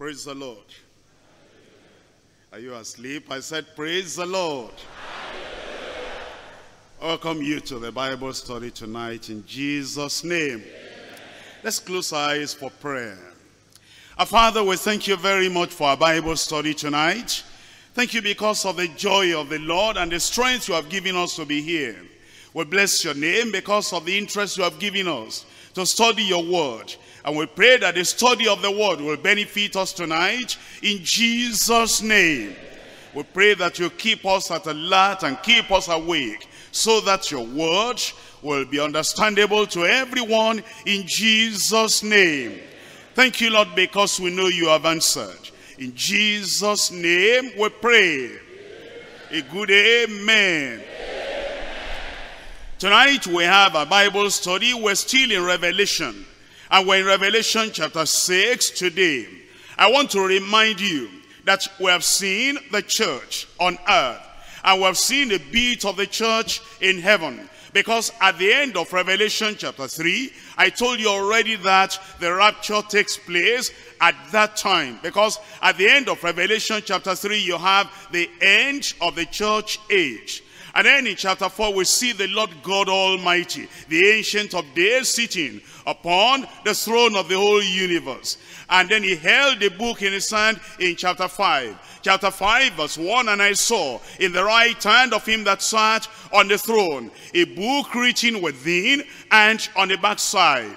Praise the Lord. Are you asleep? I said, praise the Lord. Welcome you to the Bible study tonight in Jesus' name. Let's close our eyes for prayer. Our Father, we thank you very much for our Bible study tonight. Thank you because of the joy of the Lord and the strength you have given us to be here. We bless your name because of the interest you have given us to study your word. And we pray that the study of the word will benefit us tonight in Jesus' name. We pray that you keep us at alert and keep us awake so that your word will be understandable to everyone in Jesus' name. Thank you, Lord, because we know you have answered. In Jesus' name we pray. Amen. A good amen. Amen. Tonight we have a Bible study. We're still in Revelation. And we're in Revelation chapter 6 today. I want to remind you that we have seen the church on earth. And we have seen a bit of the church in heaven. Because at the end of Revelation chapter 3, I told you already that the rapture takes place at that time. Because at the end of Revelation chapter 3, you have the end of the church age. And then in chapter 4, we see the Lord God Almighty, the Ancient of Days, sitting upon the throne of the whole universe. And then he held the book in his hand in chapter 5. Chapter 5 verse 1, and I saw in the right hand of him that sat on the throne a book written within and on the backside,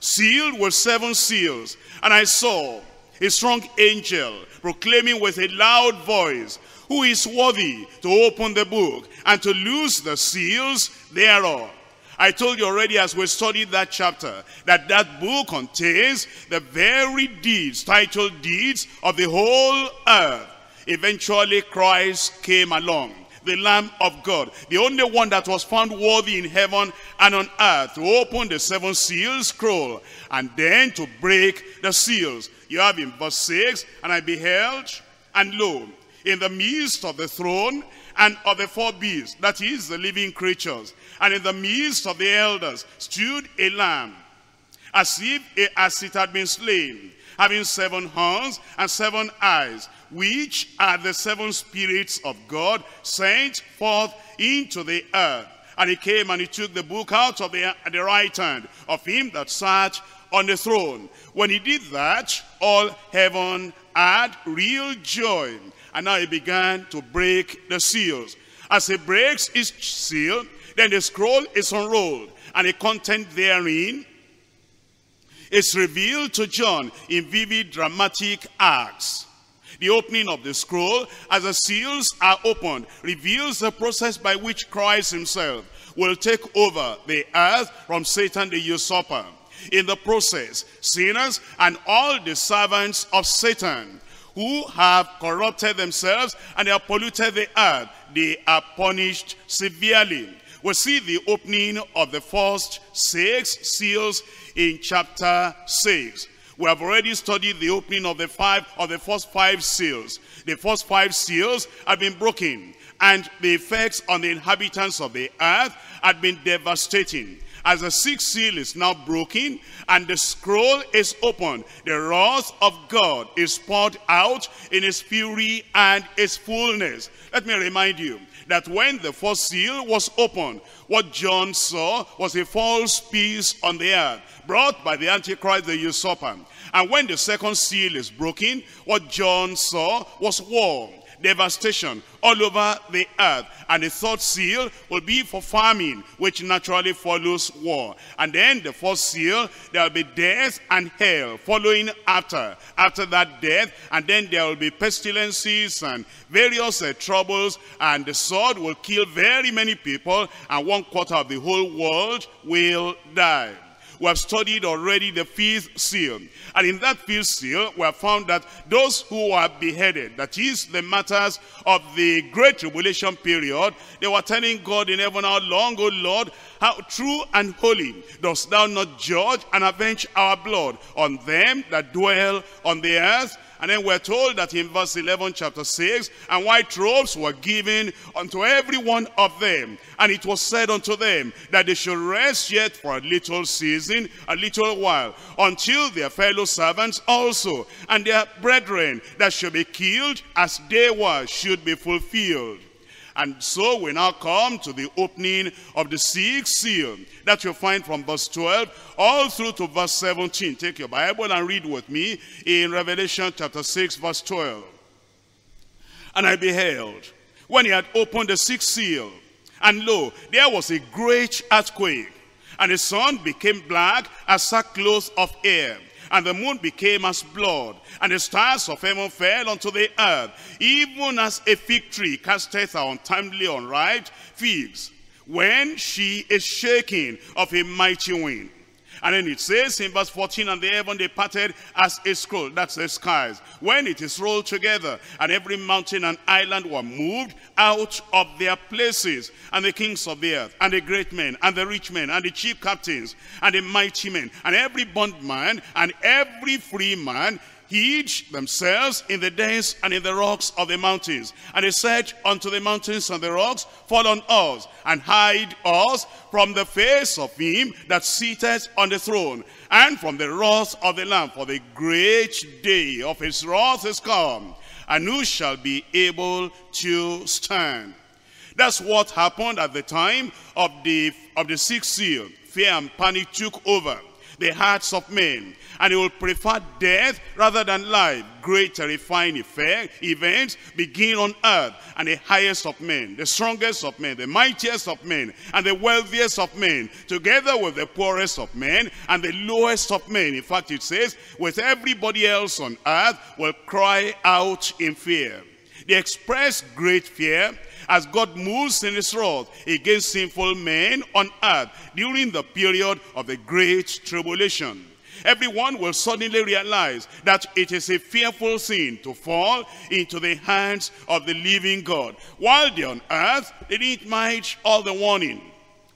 sealed with 7 seals. And I saw a strong angel proclaiming with a loud voice, who is worthy to open the book and to loose the seals thereof. I told you already as we studied that chapter that that book contains the very deeds, titled deeds of the whole earth. Eventually Christ came along, the Lamb of God, the only one that was found worthy in heaven and on earth to open the 7 seal scroll and then to break the seals. You have in verse 6, and I beheld, and lo, in the midst of the throne and of the 4 beasts, that is the living creatures, and in the midst of the elders stood a lamb, as it had been slain, having 7 horns and 7 eyes, which are the 7 spirits of God sent forth into the earth. And he came and he took the book out of the right hand of him that sat on the throne. When he did that, all heaven had real joy. And now he began to break the seals. As he breaks each seal, then the scroll is unrolled, and the content therein is revealed to John in vivid dramatic acts. The opening of the scroll, as the seals are opened, reveals the process by which Christ himself will take over the earth from Satan the usurper. In the process, sinners and all the servants of Satan who have corrupted themselves and have polluted the earth, they are punished severely. We'll see the opening of the first 6 seals in chapter 6. We have already studied the opening of the first 5 seals. The first 5 seals have been broken, and the effects on the inhabitants of the earth have been devastating. As the 6th seal is now broken and the scroll is opened, the wrath of God is poured out in his fury and his fullness. Let me remind you that when the first seal was opened, what John saw was a false peace on the earth brought by the Antichrist, the usurper. And when the second seal is broken, what John saw was war, devastation all over the earth. And the third seal will be for famine, which naturally follows war. And then the fourth seal, there will be death and hell following after that death. And then there will be pestilences and various troubles, and the sword will kill very many people, and 1/4 of the whole world will die. We have studied already the 5th seal. And in that 5th seal, we have found that those who were beheaded, that is the martyrs of the Great Tribulation period, they were telling God in heaven, how long, O Lord, how true and holy, dost thou not judge and avenge our blood on them that dwell on the earth? And then we're told that in verse 11, chapter 6, and white robes were given unto every one of them. And it was said unto them that they should rest yet for a little season, a little while, until their fellow servants also and their brethren that should be killed as they were should be fulfilled. And so we now come to the opening of the sixth seal that you'll find from verse 12 all through to verse 17. Take your Bible and read with me in Revelation chapter 6 verse 12. And I beheld, when he had opened the sixth seal, and lo, there was a great earthquake, and the sun became black as sackcloth of hair, and the moon became as blood, and the stars of heaven fell unto the earth, even as a fig tree casteth her untimely unripe figs, when she is shaken of a mighty wind. And then it says in verse 14, and the heaven departed as a scroll, that's the skies, when it is rolled together, and every mountain and island were moved out of their places, and the kings of the earth, and the great men, and the rich men, and the chief captains, and the mighty men, and every bondman, and every free man, hid themselves in the dens and in the rocks of the mountains. And they said unto the mountains and the rocks, fall on us, and hide us from the face of him that sitteth on the throne, and from the wrath of the Lamb, for the great day of his wrath is come, and who shall be able to stand? That's what happened at the time of the sixth seal. Fear and panic took over the hearts of men, and they will prefer death rather than life. Great terrifying events begin on earth, and the highest of men, the strongest of men, the mightiest of men, and the wealthiest of men, together with the poorest of men and the lowest of men, in fact it says, with everybody else on earth, will cry out in fear. They express great fear as God moves in his wrath against sinful men on earth during the period of the Great Tribulation. Everyone will suddenly realize that it is a fearful sin to fall into the hands of the living God. While they're on earth, they didn't mind all the warning,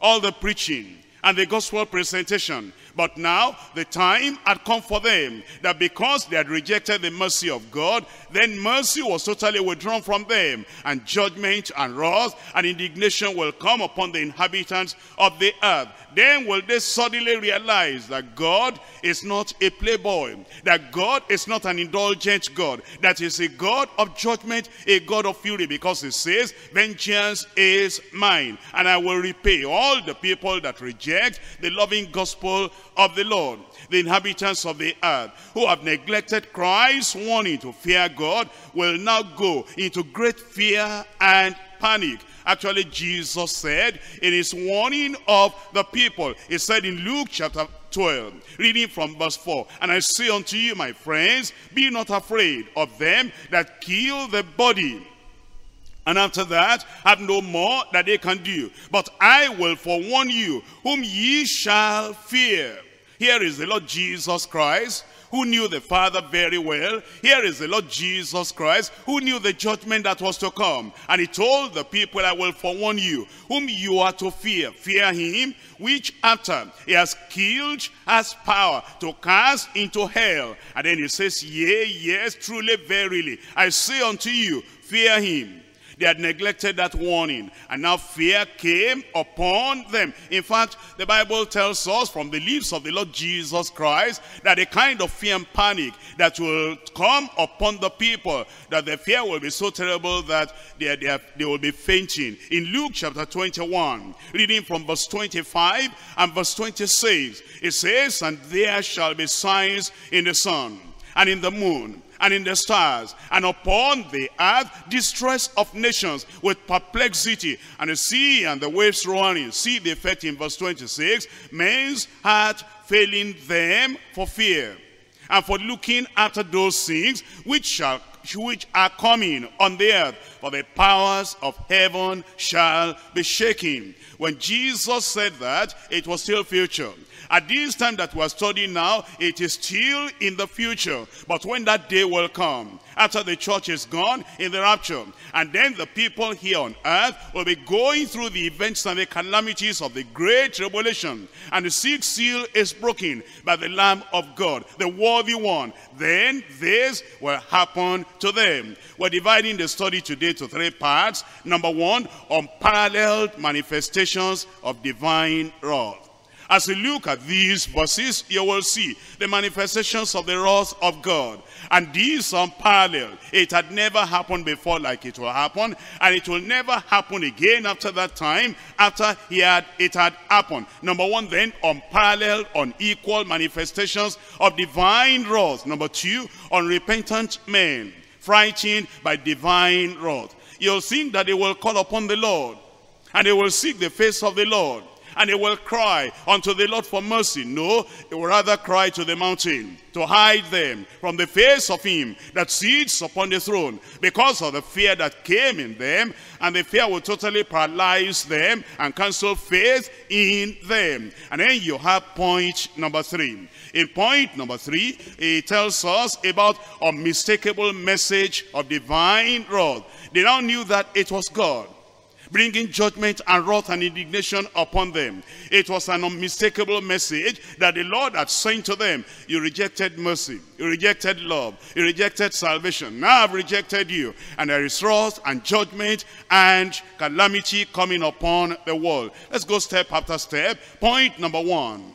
all the preaching, and the gospel presentation. But now the time had come for them that because they had rejected the mercy of God, then mercy was totally withdrawn from them, and judgment and wrath and indignation will come upon the inhabitants of the earth. Then will they suddenly realize that God is not a playboy, that God is not an indulgent God, that is a God of judgment, a God of fury, because it says, vengeance is mine, and I will repay all the people that reject the loving gospel of the Lord. The inhabitants of the earth who have neglected Christ's warning to fear God will now go into great fear and panic. Actually, Jesus said in his warning of the people, he said in Luke chapter 12, reading from verse 4, and I say unto you, my friends, be not afraid of them that kill the body, and after that have no more that they can do. But I will forewarn you whom ye shall fear. Here is the Lord Jesus Christ, who knew the Father very well. Here is the Lord Jesus Christ, who knew the judgment that was to come. And he told the people, I will forewarn you whom you are to fear. Fear him, which after he has killed, has power to cast into hell. And then he says, yea, yes, truly, verily, I say unto you, fear him. They had neglected that warning, and now fear came upon them. In fact, the Bible tells us from the lips of the Lord Jesus Christ that a kind of fear and panic that will come upon the people, that the fear will be so terrible that they will be fainting. In Luke chapter 21, reading from verse 25 and verse 26, it says, and there shall be signs in the sun and in the moon and in the stars, and upon the earth distress of nations with perplexity, and the sea and the waves roaring. See the effect in verse 26. Men's heart failing them for fear, and for looking after those things which are coming on the earth, for the powers of heaven shall be shaken. When Jesus said that, it was still future. At this time that we're studying now, it is still in the future. But when that day will come, after the church is gone in the rapture, and then the people here on earth will be going through the events and the calamities of the great tribulation, and the sixth seal is broken by the Lamb of God, the worthy one, then this will happen to them. We're dividing the study today to three parts. Number one, unparalleled manifestations of divine wrath. As you look at these verses, you will see the manifestations of the wrath of God. And these are parallel. It had never happened before like it will happen. And it will never happen again after that time, after it had happened. Number one then, unparalleled, unequal manifestations of divine wrath. Number two, unrepentant men, frightened by divine wrath. You'll think that they will call upon the Lord, and they will seek the face of the Lord, and they will cry unto the Lord for mercy. No, they will rather cry to the mountain to hide them from the face of him that sits upon the throne, because of the fear that came in them, and the fear will totally paralyze them and cancel faith in them. And then you have point number three. In point number three, it tells us about unmistakable message of divine wrath. They now knew that it was God bringing judgment and wrath and indignation upon them. It was an unmistakable message that the Lord had sent to them. You rejected mercy, you rejected love, you rejected salvation. Now I've rejected you, and there is wrath and judgment and calamity coming upon the world. Let's go step after step. Point number one,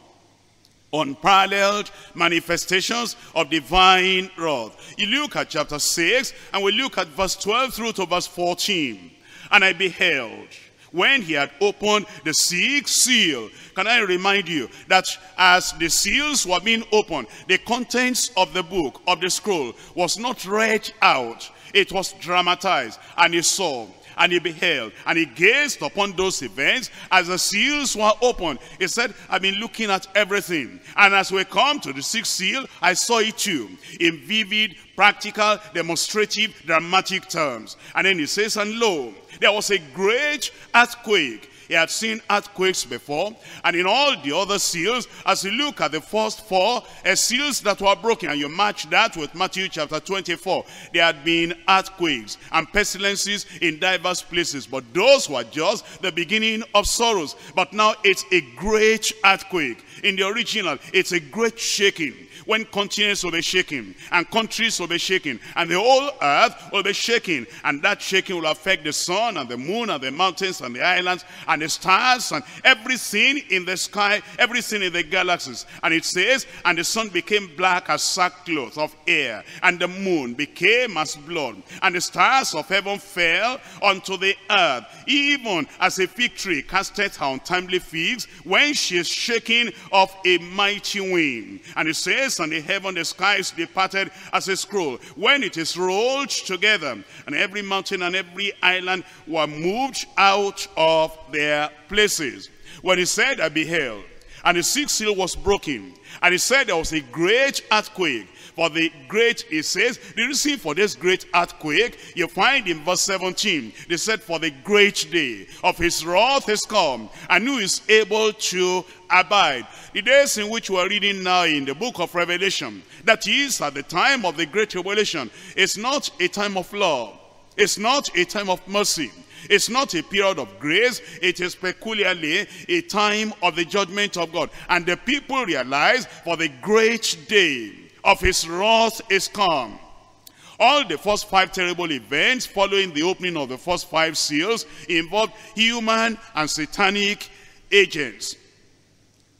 unparalleled manifestations of divine wrath. You look at chapter 6, and we look at verse 12 through to verse 14. And I beheld, when he had opened the sixth seal. Can I remind you that as the seals were being opened, the contents of the book, of the scroll, was not read out. It was dramatized. And he saw, and he beheld, and he gazed upon those events as the seals were opened. He said, I've been looking at everything. And as we come to the sixth seal, I saw it too, in vivid, practical, demonstrative, dramatic terms. And then he says, and lo, there was a great earthquake. He had seen earthquakes before. And in all the other seals, as you look at the first four seals that were broken, and you match that with Matthew chapter 24, there had been earthquakes and pestilences in diverse places. But those were just the beginning of sorrows. But now it's a great earthquake. In the original, it's a great shaking, when continents will be shaking, and countries will be shaking, and the whole earth will be shaking. And that shaking will affect the sun and the moon and the mountains and the islands and the stars and everything in the sky, everything in the galaxies. And it says, and the sun became black as sackcloth of hair, and the moon became as blood, and the stars of heaven fell unto the earth, even as a fig tree casteth her untimely figs when she is shaken of a mighty wind. And it says, and the heaven, the skies departed as a scroll when it is rolled together, and every mountain and every island were moved out of their places. When he said, I beheld, and the sixth seal was broken, and he said there was a great earthquake. For the great, it says, the reason for this great earthquake, you find in verse 17. They said, for the great day of his wrath is come, and who is able to abide? The days in which we are reading now in the book of Revelation, that is at the time of the great tribulation, it's not a time of love. It's not a time of mercy. It's not a period of grace. It is peculiarly a time of the judgment of God. And the people realize, for the great day of his wrath is come. All the first five terrible events following the opening of the first five seals involved human and satanic agents.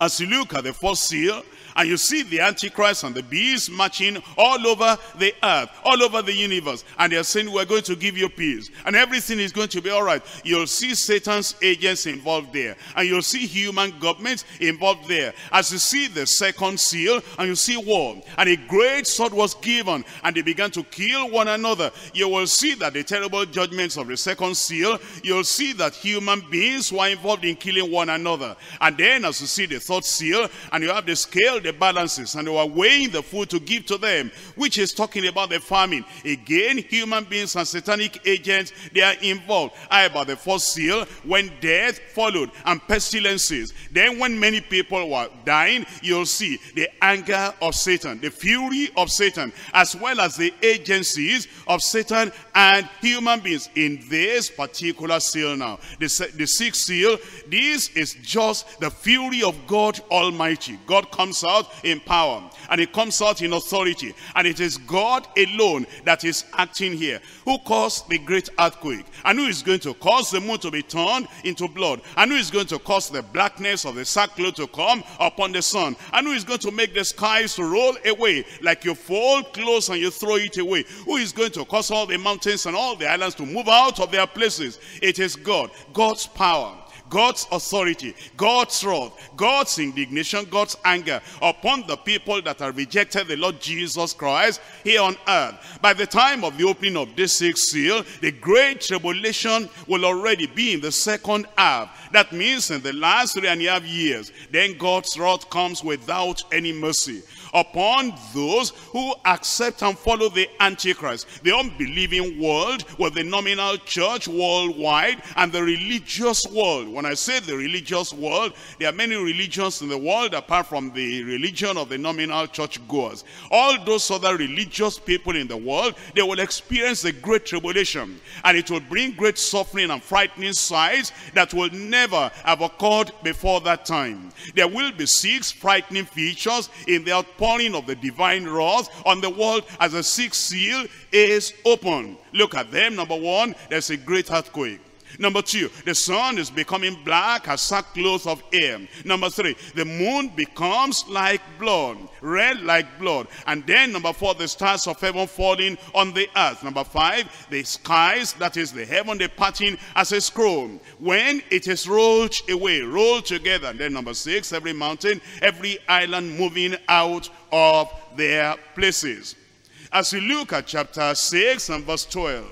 As you look at the first seal, and you see the Antichrist and the beast marching all over the earth, all over the universe, and they are saying, we're going to give you peace, and everything is going to be all right. You'll see Satan's agents involved there, and you'll see human governments involved there. As you see the second seal, and you see war, and a great sword was given, and they began to kill one another. You will see that the terrible judgments of the second seal, you'll see that human beings were involved in killing one another. And then as you see the third seal, and you have the scale, the balances, and they were weighing the food to give to them, which is talking about the famine. Again, human beings and satanic agents, they are involved. Aye, by the fourth seal, when death followed and pestilences, then when many people were dying, you'll see the anger of Satan, the fury of Satan, as well as the agencies of Satan and human beings in this particular seal. Now, the sixth seal, this is just the fury of God Almighty. God comes out in power, and it comes out in authority, and it is God alone that is acting here, who caused the great earthquake, and who is going to cause the moon to be turned into blood, and who is going to cause the blackness of the sackcloth to come upon the sun, and who is going to make the skies to roll away like you fold clothes and you throw it away, who is going to cause all the mountains and all the islands to move out of their places. It is God, God's power, God's authority, God's wrath, God's indignation, God's anger upon the people that have rejected the Lord Jesus Christ here on earth. By the time of the opening of this sixth seal, the great tribulation will already be in the second half. That means in the last 3.5 years. Then God's wrath comes without any mercy upon those who accept and follow the Antichrist, the unbelieving world with the nominal church worldwide, and the religious world. When I say the religious world, there are many religions in the world apart from the religion of the nominal churchgoers. All those other religious people in the world, they will experience the great tribulation, and it will bring great suffering and frightening sights that will never have occurred before that time. There will be 6 frightening features in the outpouring of the divine wrath on the world as the sixth seal is open. Look at them. Number 1, there's a great earthquake. Number 2, the sun is becoming black as sackcloth of hair. Number 3, the moon becomes like blood, red like blood. And then number 4, the stars of heaven falling on the earth. Number 5, the skies, that is the heaven, departing as a scroll when it is rolled away, rolled together. And then number 6, every mountain, every island moving out of their places. As you look at chapter 6 and verse 12,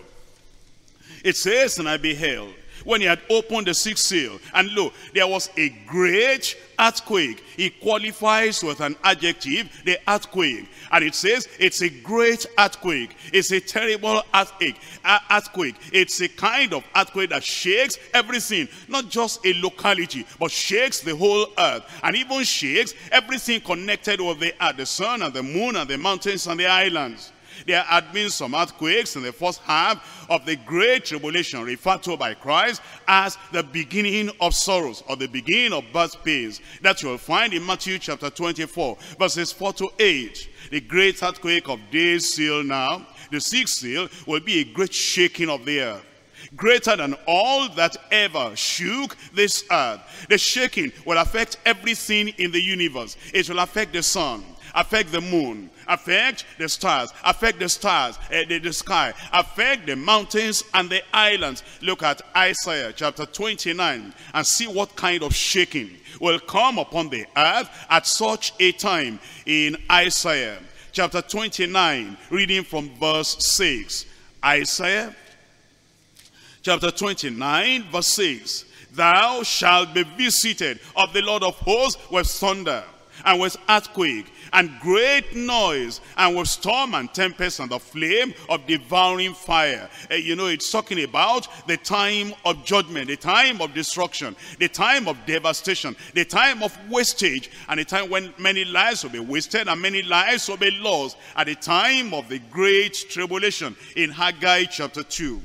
it says, and I beheld, when he had opened the sixth seal, and lo, there was a great earthquake. It qualifies with an adjective, the earthquake. And it says, it's a great earthquake. It's a terrible earthquake. It's a kind of earthquake that shakes everything. Not just a locality, but shakes the whole earth. And even shakes everything connected with the earth. The sun and the moon and the mountains and the islands. There had been some earthquakes in the first half of the great tribulation, referred to by Christ as the beginning of sorrows, or the beginning of birth pains. That you'll find in Matthew chapter 24, verses 4 to 8. The great earthquake of this seal now, the sixth seal, will be a great shaking of the earth, greater than all that ever shook this earth. The shaking will affect everything in the universe. It will affect the sun, affect the moon, affect the stars, the sky, affect the mountains and the islands. Look at Isaiah chapter 29 and see what kind of shaking will come upon the earth at such a time. In Isaiah chapter 29, reading from verse 6. Isaiah chapter 29, verse 6. Thou shalt be visited of the Lord of hosts with thunder, and with earthquake, and great noise, and with storm and tempest, and the flame of devouring fire. You know, it's talking about the time of judgment, the time of destruction, the time of devastation, the time of wastage, and the time when many lives will be wasted and many lives will be lost at the time of the great tribulation. In Haggai chapter 2,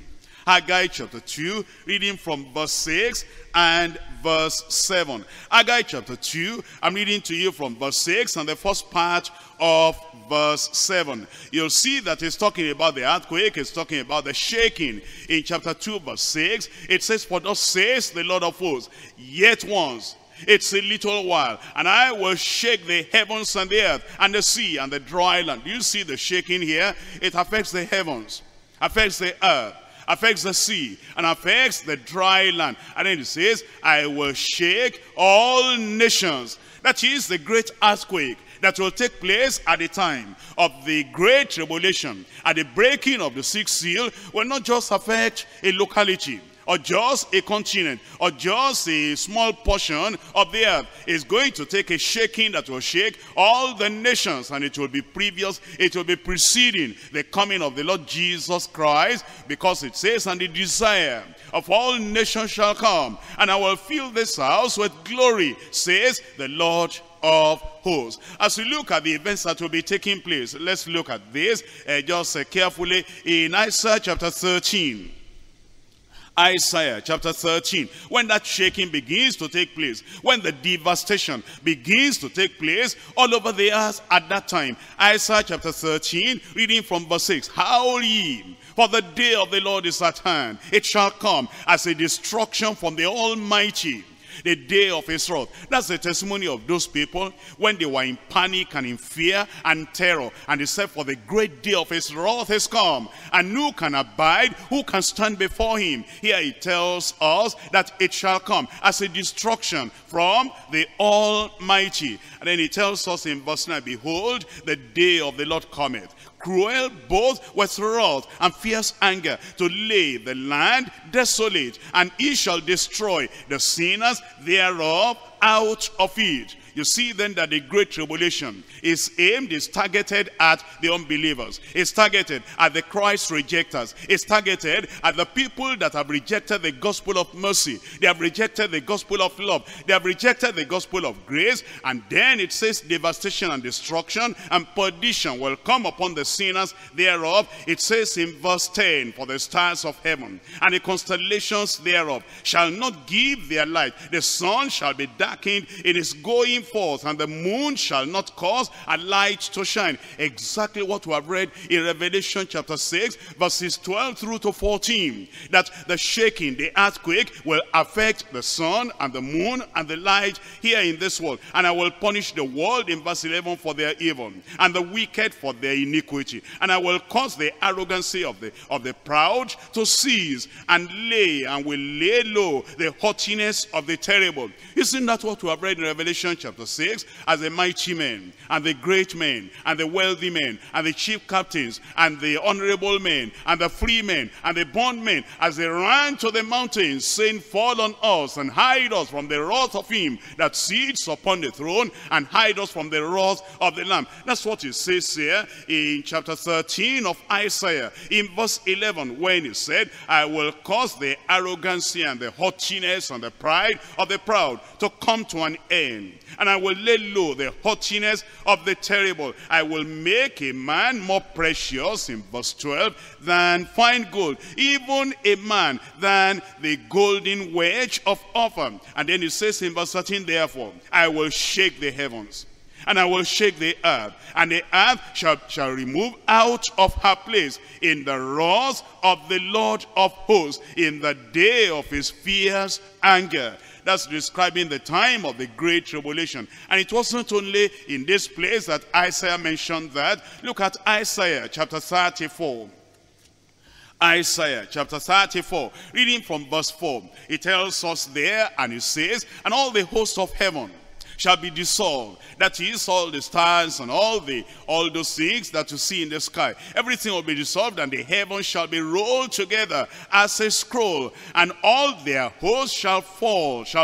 Haggai chapter 2, reading from verse 6 and verse 7. Haggai chapter 2, I'm reading to you from verse 6 and the first part of verse 7. You'll see that it's talking about the earthquake, it's talking about the shaking. In chapter 2, verse 6, it says, For thus says the Lord of hosts, yet once, it's a little while, and I will shake the heavens and the earth, and the sea, and the dry land. Do you see the shaking here? It affects the heavens, affects the earth, affects the sea, and affects the dry land. And then it says, I will shake all nations. That is the great earthquake that will take place at the time of the great tribulation. At the breaking of the sixth seal, will not just affect a locality or just a continent, or just a small portion of the earth. It's going to take a shaking that will shake all the nations, and it will be previous, it will be preceding the coming of the Lord Jesus Christ, because it says, and the desire of all nations shall come, and I will fill this house with glory, says the Lord of hosts. As we look at the events that will be taking place, let's look at this carefully in Isaiah chapter 13. Isaiah chapter 13. When that shaking begins to take place, when the devastation begins to take place all over the earth at that time, Isaiah chapter 13, reading from verse 6. Howl ye, for the day of the Lord is at hand. It shall come as a destruction from the Almighty, the day of his wrath. That's the testimony of those people when they were in panic and in fear and terror. And they said, for the great day of his wrath is come, and who can abide? Who can stand before him? Here it tells us that it shall come as a destruction from the Almighty. And then it tells us in verse 9, behold, the day of the Lord cometh, cruel both with wrath and fierce anger, to lay the land desolate, and he shall destroy the sinners thereof out of it. You see then that the great tribulation is aimed, is targeted at the unbelievers, is targeted at the Christ rejectors, is targeted at the people that have rejected the gospel of mercy, they have rejected the gospel of love, they have rejected the gospel of grace. And then it says devastation and destruction and perdition will come upon the sinners thereof. It says in verse 10, for the stars of heaven and the constellations thereof shall not give their light, the sun shall be darkened in its going forth, and the moon shall not cause a light to shine. Exactly what we have read in Revelation chapter 6 verses 12 through to 14, that the shaking, the earthquake, will affect the sun and the moon and the light here in this world. And I will punish the world in verse 11 for their evil, and the wicked for their iniquity, and I will cause the arrogancy of the proud to cease, and will lay low the haughtiness of the terrible. Isn't that what we have read in Revelation chapter 6, as the mighty men and the great men and the wealthy men and the chief captains and the honorable men and the free men and the bondmen, as they ran to the mountains, saying, fall on us and hide us from the wrath of him that sits upon the throne, and hide us from the wrath of the Lamb. That's what it says here in chapter 13 of Isaiah in verse 11, when he said, I will cause the arrogancy and the haughtiness and the pride of the proud to come to an end, and I will lay low the haughtiness of the terrible. I will make a man more precious, in verse 12, than fine gold, even a man than the golden wedge of Ophir. And then it says in verse 13, therefore I will shake the heavens, and I will shake the earth, and the earth shall remove out of her place in the wrath of the Lord of hosts, in the day of his fierce anger. That's describing the time of the great tribulation. And it wasn't only in this place that Isaiah mentioned that. Look at Isaiah chapter 34. Isaiah chapter 34, reading from verse 4. It tells us there, and it says, and all the hosts of heaven shall be dissolved, that is, all the stars and all those things that you see in the sky. Everything will be dissolved, and the heavens shall be rolled together as a scroll, and all their hosts shall fall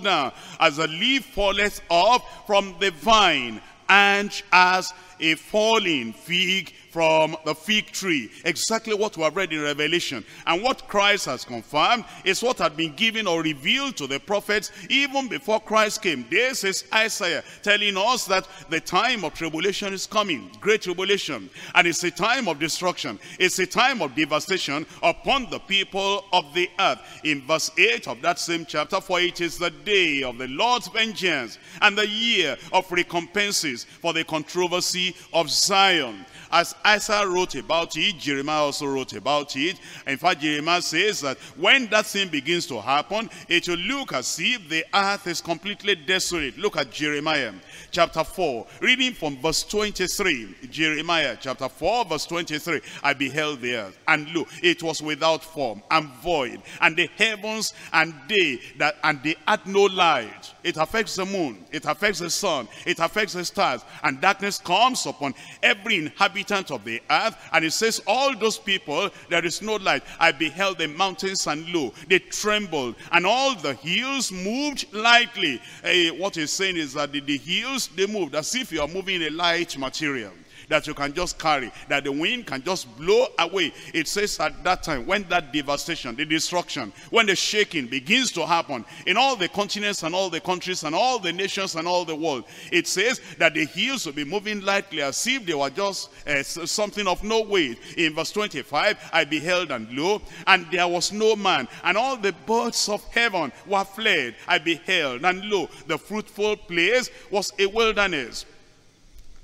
down, as a leaf falleth off from the vine, and as a falling fig from the fig tree. Exactly what we have read in Revelation. And what Christ has confirmed is what had been given or revealed to the prophets even before Christ came. This is Isaiah telling us that the time of tribulation is coming, great tribulation, and it's a time of destruction, it's a time of devastation upon the people of the earth. In verse 8 of that same chapter, for it is the day of the Lord's vengeance, and the year of recompenses for the controversy of Zion. As Isaiah wrote about it, Jeremiah also wrote about it. In fact, Jeremiah says that when that thing begins to happen, it will look as if the earth is completely desolate. Look at Jeremiah chapter 4, reading from verse 23. Jeremiah chapter 4 verse 23. I beheld the earth, and lo, it was without form and void, and the heavens and they had no light. It affects the moon, it affects the sun, it affects the stars, and darkness comes upon every inhabitant inhabitant of the earth. And it says, all those people, there is no light. I beheld the mountains and lo, they trembled, and all the hills moved lightly. What he's saying is that the hills, they moved as if you are moving a light material that you can just carry, that the wind can just blow away. It says at that time, when that devastation, the destruction, when the shaking begins to happen in all the continents and all the countries and all the nations and all the world, it says that the hills will be moving lightly as if they were just something of no weight. In verse 25, I beheld, and lo, and there was no man, and all the birds of heaven were fled. I beheld, and lo, the fruitful place was a wilderness,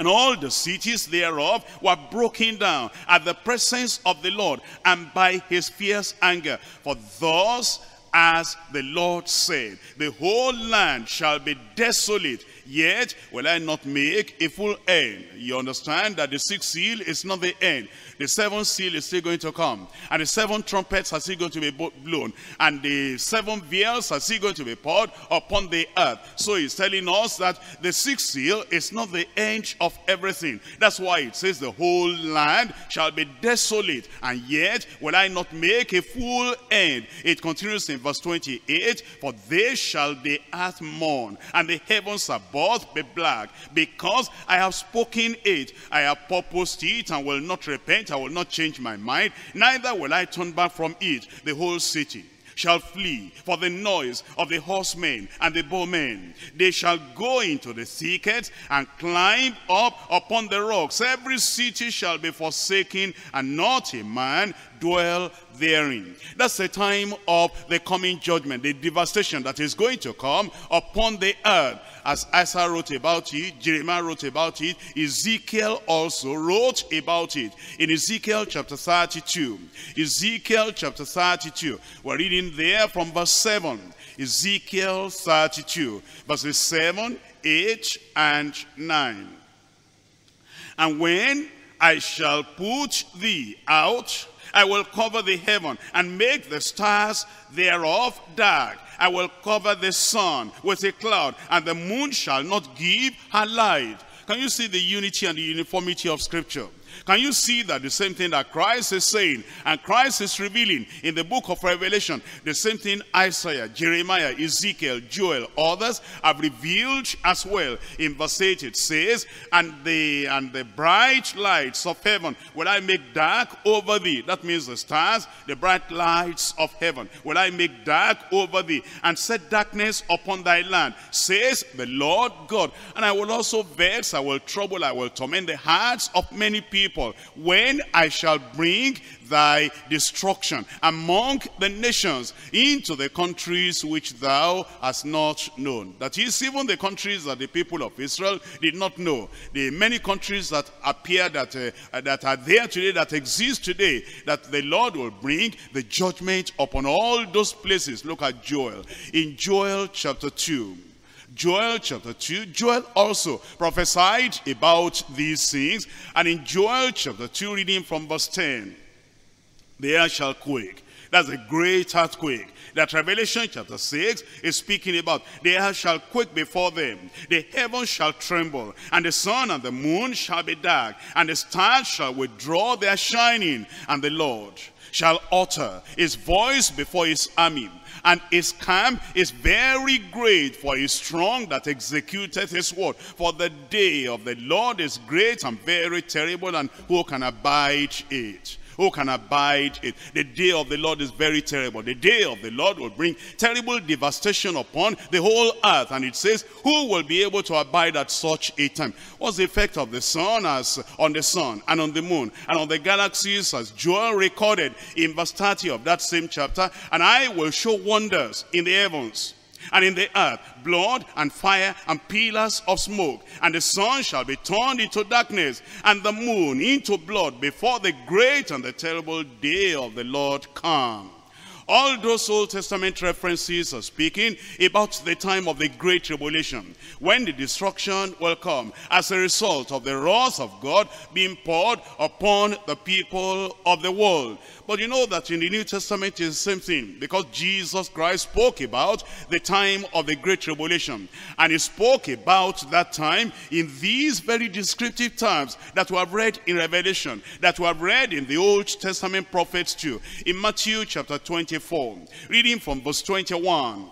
and all the cities thereof were broken down at the presence of the Lord, and by his fierce anger. For thus as the Lord said, the whole land shall be desolate, yet will I not make a full end. You understand that the sixth seal is not the end. The seventh seal is still going to come, and the seven trumpets are still going to be blown, and the seven veils are still going to be poured upon the earth. So he's telling us that the sixth seal is not the end of everything. That's why it says the whole land shall be desolate, and yet will I not make a full end. It continues in verse 28, for they shall the earth mourn, and the heavens above be black, because I have spoken it, I have purposed it, and will not repent. I will not change my mind, neither will I turn back from it. The whole city shall flee for the noise of the horsemen and the bowmen. They shall go into the thickets and climb up upon the rocks. Every city shall be forsaken, and not a man dwell therein. That's the time of the coming judgment, the devastation that is going to come upon the earth. As Isaiah wrote about it, Jeremiah wrote about it, Ezekiel also wrote about it. In Ezekiel chapter 32, Ezekiel chapter 32, we're reading there from verse 7. Ezekiel 32, verses 7, 8, and 9. And when I shall put thee out, I will cover the heaven and make the stars thereof dark. I will cover the sun with a cloud, and the moon shall not give her light. Can you see the unity and the uniformity of Scripture? Can you see that the same thing that Christ is saying and Christ is revealing in the book of Revelation, the same thing Isaiah, Jeremiah, Ezekiel, Joel, others have revealed as well? In verse 8 it says, and the bright lights of heaven will I make dark over thee. That means the stars, the bright lights of heaven will I make dark over thee, and set darkness upon thy land, says the Lord God. And I will also vex, I will trouble, I will torment the hearts of many people, when I shall bring thy destruction among the nations into the countries which thou hast not known. That is, even the countries that the people of Israel did not know. The many countries that appear that are there today, that exist today, that the Lord will bring the judgment upon all those places. Look at Joel. In Joel chapter 2. Joel chapter 2, Joel also prophesied about these things. And in Joel chapter 2, reading from verse 10, the earth shall quake. That's a great earthquake that Revelation chapter 6 is speaking about. The earth shall quake before them, the heavens shall tremble, and the sun and the moon shall be dark, and the stars shall withdraw their shining, and the Lord shall utter his voice before his army. And his camp is very great, for he is strong that executeth his word. For the day of the Lord is great and very terrible, and who can abide it? Who can abide it? The day of the Lord is very terrible. The day of the Lord will bring terrible devastation upon the whole earth. And it says, who will be able to abide at such a time? What's the effect of the sun as on the sun and on the moon and on the galaxies, as Joel recorded in verse 30 of that same chapter? And I will show wonders in the heavens and in the earth, blood and fire and pillars of smoke. And the sun shall be turned into darkness, and the moon into blood, before the great and the terrible day of the Lord come. All those Old Testament references are speaking about the time of the Great Tribulation, when the destruction will come as a result of the wrath of God being poured upon the people of the world. But you know that in the New Testament it's the same thing, because Jesus Christ spoke about the time of the Great Tribulation, and he spoke about that time in these very descriptive terms that we have read in Revelation, that we have read in the Old Testament prophets too. In Matthew chapter 24, reading from verse 21.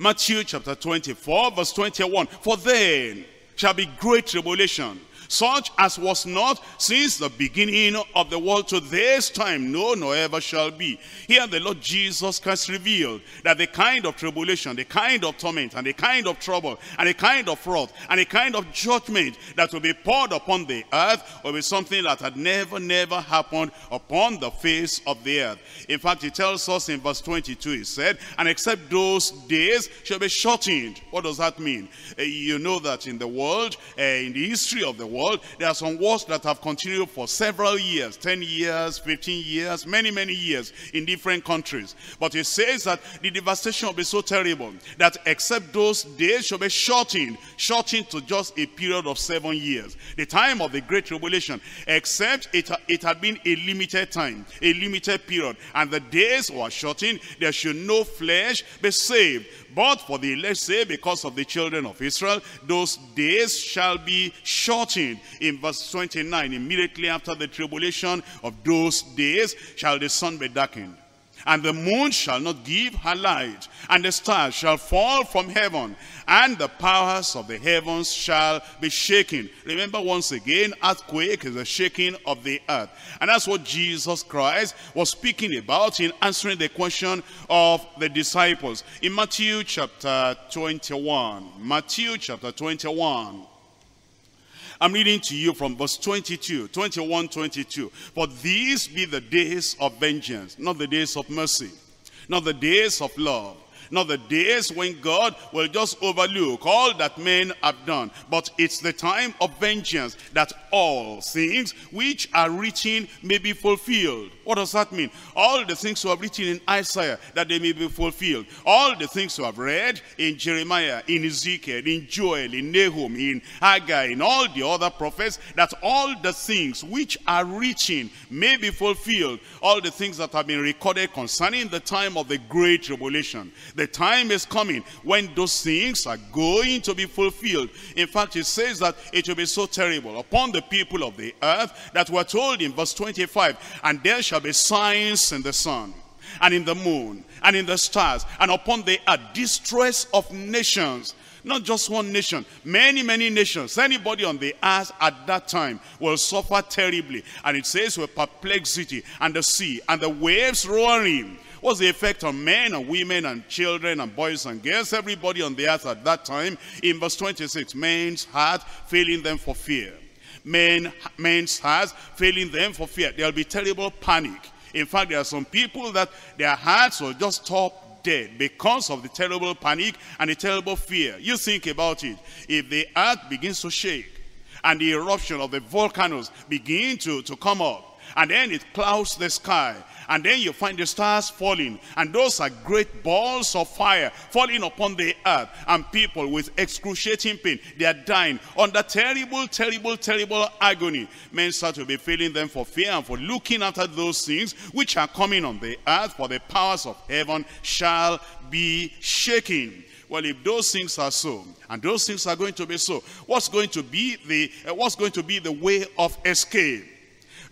Matthew chapter 24, verse 21. For then shall be great tribulation, such as was not since the beginning of the world to this time, no, nor ever shall be. Here the Lord Jesus Christ revealed that the kind of tribulation, the kind of torment, and the kind of trouble, and the kind of wrath, and the kind of judgment that will be poured upon the earth will be something that had never happened upon the face of the earth. In fact, he tells us in verse 22, he said, and except those days shall be shortened. What does that mean? You know that in the world, in the history of the world, there are some wars that have continued for several years, 10 years, 15 years, many years in different countries. But it says that the devastation will be so terrible that except those days shall be shortened to just a period of 7 years. The time of the Great Tribulation, except it had been a limited time, a limited period, and the days were shortened, there should no flesh be saved. But for the elect, say, because of the children of Israel, those days shall be shortened. In verse 29, immediately after the tribulation of those days shall the sun be darkened, and the moon shall not give her light, and the stars shall fall from heaven, and the powers of the heavens shall be shaken. Remember once again, earthquake is a shaking of the earth. And that's what Jesus Christ was speaking about in answering the question of the disciples. In Matthew chapter 21, Matthew chapter 21. I'm reading to you from verse 22, 21, 22. For these be the days of vengeance, not the days of mercy, not the days of love, not the days when God will just overlook all that men have done. But it's the time of vengeance, that all things which are written may be fulfilled. What does that mean? All the things you have written in Isaiah, that they may be fulfilled. All the things you have read in Jeremiah, in Ezekiel, in Joel, in Nahum, in Haggai, in all the other prophets, that all the things which are written may be fulfilled. All the things that have been recorded concerning the time of the Great Tribulation. The time is coming when those things are going to be fulfilled. In fact, it says that it will be so terrible upon the people of the earth that we're told in verse 25, and there shall be signs in the sun, and in the moon, and in the stars, and upon the earth distress of nations. Not just one nation, many nations. Anybody on the earth at that time will suffer terribly. And it says with perplexity, and the sea, and the waves roaring. What's the effect on men and women and children and boys and girls, everybody on the earth at that time? In verse 26, men's heart failing them for fear. Men's hearts failing them for fear. There will be terrible panic. In fact, there are some people that their hearts will just stop dead because of the terrible panic and the terrible fear. You think about it. If the earth begins to shake and the eruption of the volcanoes begin to come up, and then it clouds the sky, and then you find the stars falling, and those are great balls of fire falling upon the earth, and people with excruciating pain, they are dying under terrible agony. Men start to be failing them for fear and for looking after those things which are coming on the earth, for the powers of heaven shall be shaken. Well, if those things are so, and those things are going to be so, what's going to be the way of escape?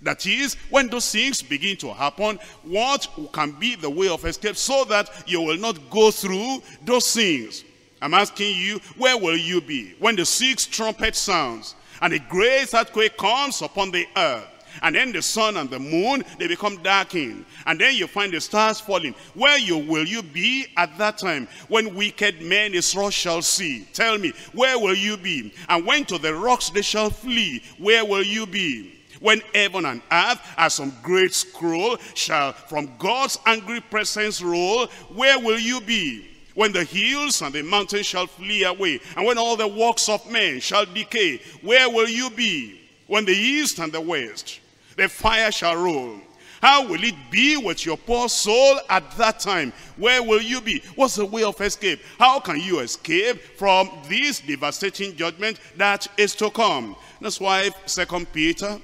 That is, when those things begin to happen, what can be the way of escape so that you will not go through those things? I'm asking you, where will you be when the sixth trumpet sounds and a great earthquake comes upon the earth? And then the sun and the moon, they become darkened. And then you find the stars falling. Where will you be at that time? When wicked men is wrath shall see. Tell me, where will you be? And when to the rocks they shall flee, where will you be? When heaven and earth, as some great scroll, shall from God's angry presence roll, where will you be? When the hills and the mountains shall flee away, and when all the works of men shall decay, where will you be? When the east and the west, the fire shall roll, How will it be with your poor soul at that time? Where will you be? What's the way of escape? How can you escape from this devastating judgment that is to come? That's why 2 Peter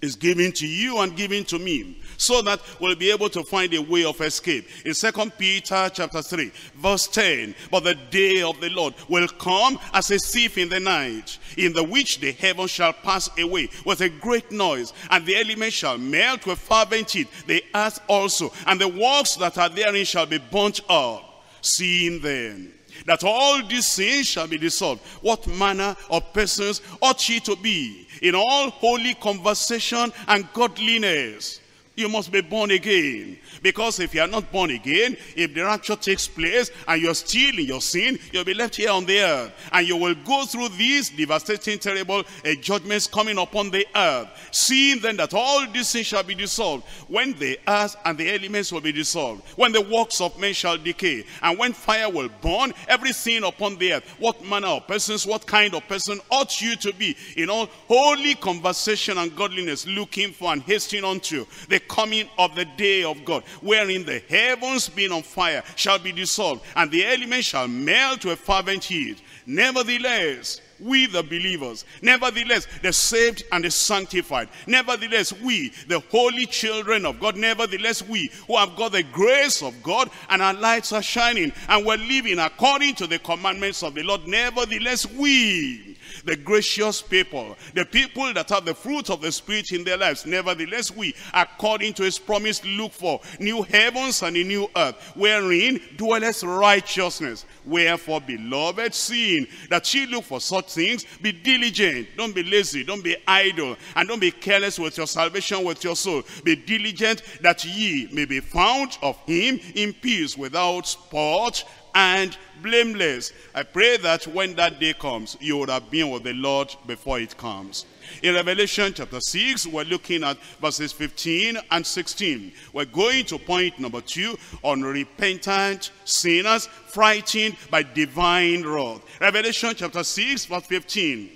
is given to you and given to me, so that we'll be able to find a way of escape. In 2 Peter chapter 3, verse 10, but the day of the Lord will come as a thief in the night, in the which the heavens shall pass away with a great noise, and the elements shall melt with fervent heat, the earth also, and the works that are therein shall be burnt up. Seeing then that all these sins shall be dissolved, what manner of persons ought ye to be in all holy conversation and godliness? You must be born again. Because if you are not born again, if the rapture takes place and you're still in your sin, you'll be left here on the earth. And you will go through these devastating, terrible judgments coming upon the earth. Seeing then that all these things shall be dissolved, when the earth and the elements will be dissolved, when the works of men shall decay, and when fire will burn everything upon the earth, what manner of persons, what kind of person ought you to be in all holy conversation and godliness, looking for and hasting unto the coming of the day of God, wherein the heavens being on fire shall be dissolved, and the elements shall melt to a fervent heat. Nevertheless, we the believers, nevertheless the saved and the sanctified, nevertheless we the holy children of God, nevertheless we who have got the grace of God and our lights are shining and we're living according to the commandments of the Lord, nevertheless we the gracious people, the people that have the fruit of the Spirit in their lives, nevertheless we, according to his promise, look for new heavens and a new earth, wherein dwelleth righteousness. Wherefore, beloved, seeing that ye look for such things, be diligent. Don't be lazy, don't be idle, and don't be careless with your salvation, with your soul. Be diligent that ye may be found of him in peace, without spot and blameless. I pray that when that day comes, you would have been with the Lord before it comes. In Revelation chapter 6, we're looking at verses 15 and 16. We're going to point number 2 on repentant sinners frightened by divine wrath. Revelation chapter 6, verse 15.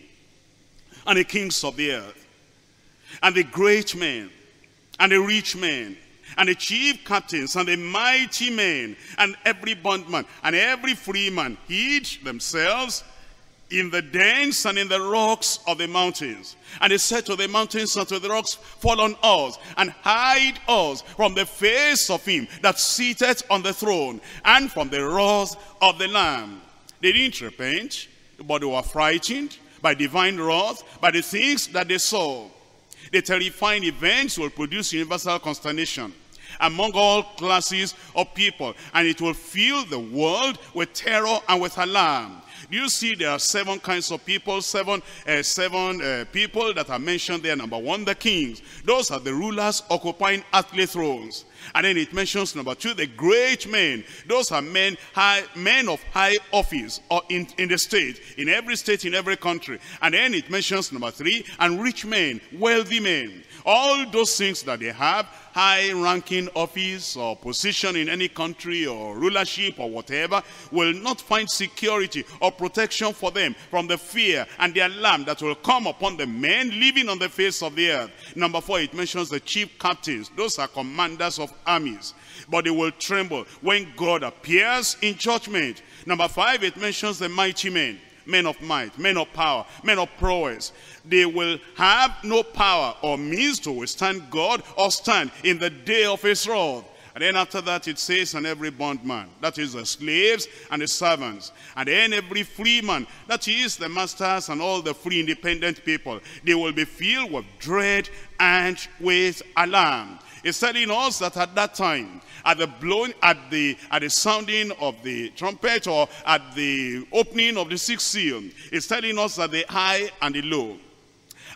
And the kings of the earth, and the great men, and the rich men, and the chief captains, and the mighty men, and every bondman, and every free man, hid themselves in the dens and in the rocks of the mountains. And they said to the mountains and to the rocks, fall on us, and hide us from the face of him that sitteth on the throne, and from the wrath of the Lamb. They didn't repent, but they were frightened by divine wrath, by the things that they saw. The terrifying events will produce universal consternation among all classes of people, and it will fill the world with terror and with alarm. Do you see there are 7 kinds of people, seven people that are mentioned there? Number 1, the kings. Those are the rulers occupying earthly thrones. And then it mentions number 2, the great men. Those are men of high office or in the state, in every state, in every country. And then it mentions number 3, and rich men, wealthy men. All those things that they have, high-ranking office or position in any country or rulership or whatever, will not find security or protection for them from the fear and the alarm that will come upon the men living on the face of the earth. Number 4, it mentions the chief captains. Those are commanders of armies. But they will tremble when God appears in judgment. Number 5, it mentions the mighty men. Men of might, men of power, men of prowess. They will have no power or means to withstand God or stand in the day of his wrath. And then after that it says, and every bondman, that is the slaves and the servants, and then every free man, that is the masters and all the free independent people, they will be filled with dread and with alarm. It's telling us that at that time, at the sounding of the trumpet, or at the opening of the 6th seal, it's telling us that the high and the low,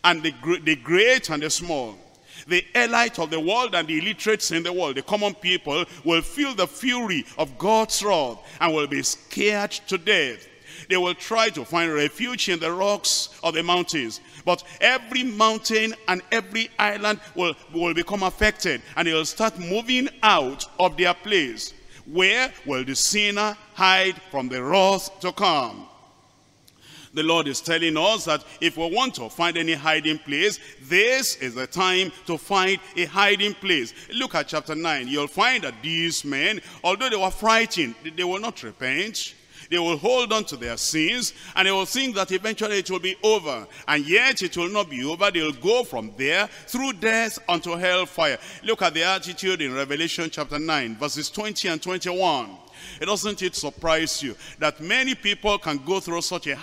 and the great and the small, the elite of the world and the illiterates in the world, the common people, will feel the fury of God's wrath and will be scared to death. They will try to find refuge in the rocks of the mountains. But every mountain and every island will become affected, and they will start moving out of their place. Where will the sinner hide from the wrath to come? The Lord is telling us that if we want to find any hiding place, this is the time to find a hiding place. Look at chapter 9. You'll find that these men, although they were frightened, they will not repent. They will hold on to their sins, and they will think that eventually it will be over. And yet it will not be over. They will go from there through death unto hellfire. Look at the attitude in Revelation chapter 9, verses 20 and 21. Doesn't it surprise you that many people can go through such an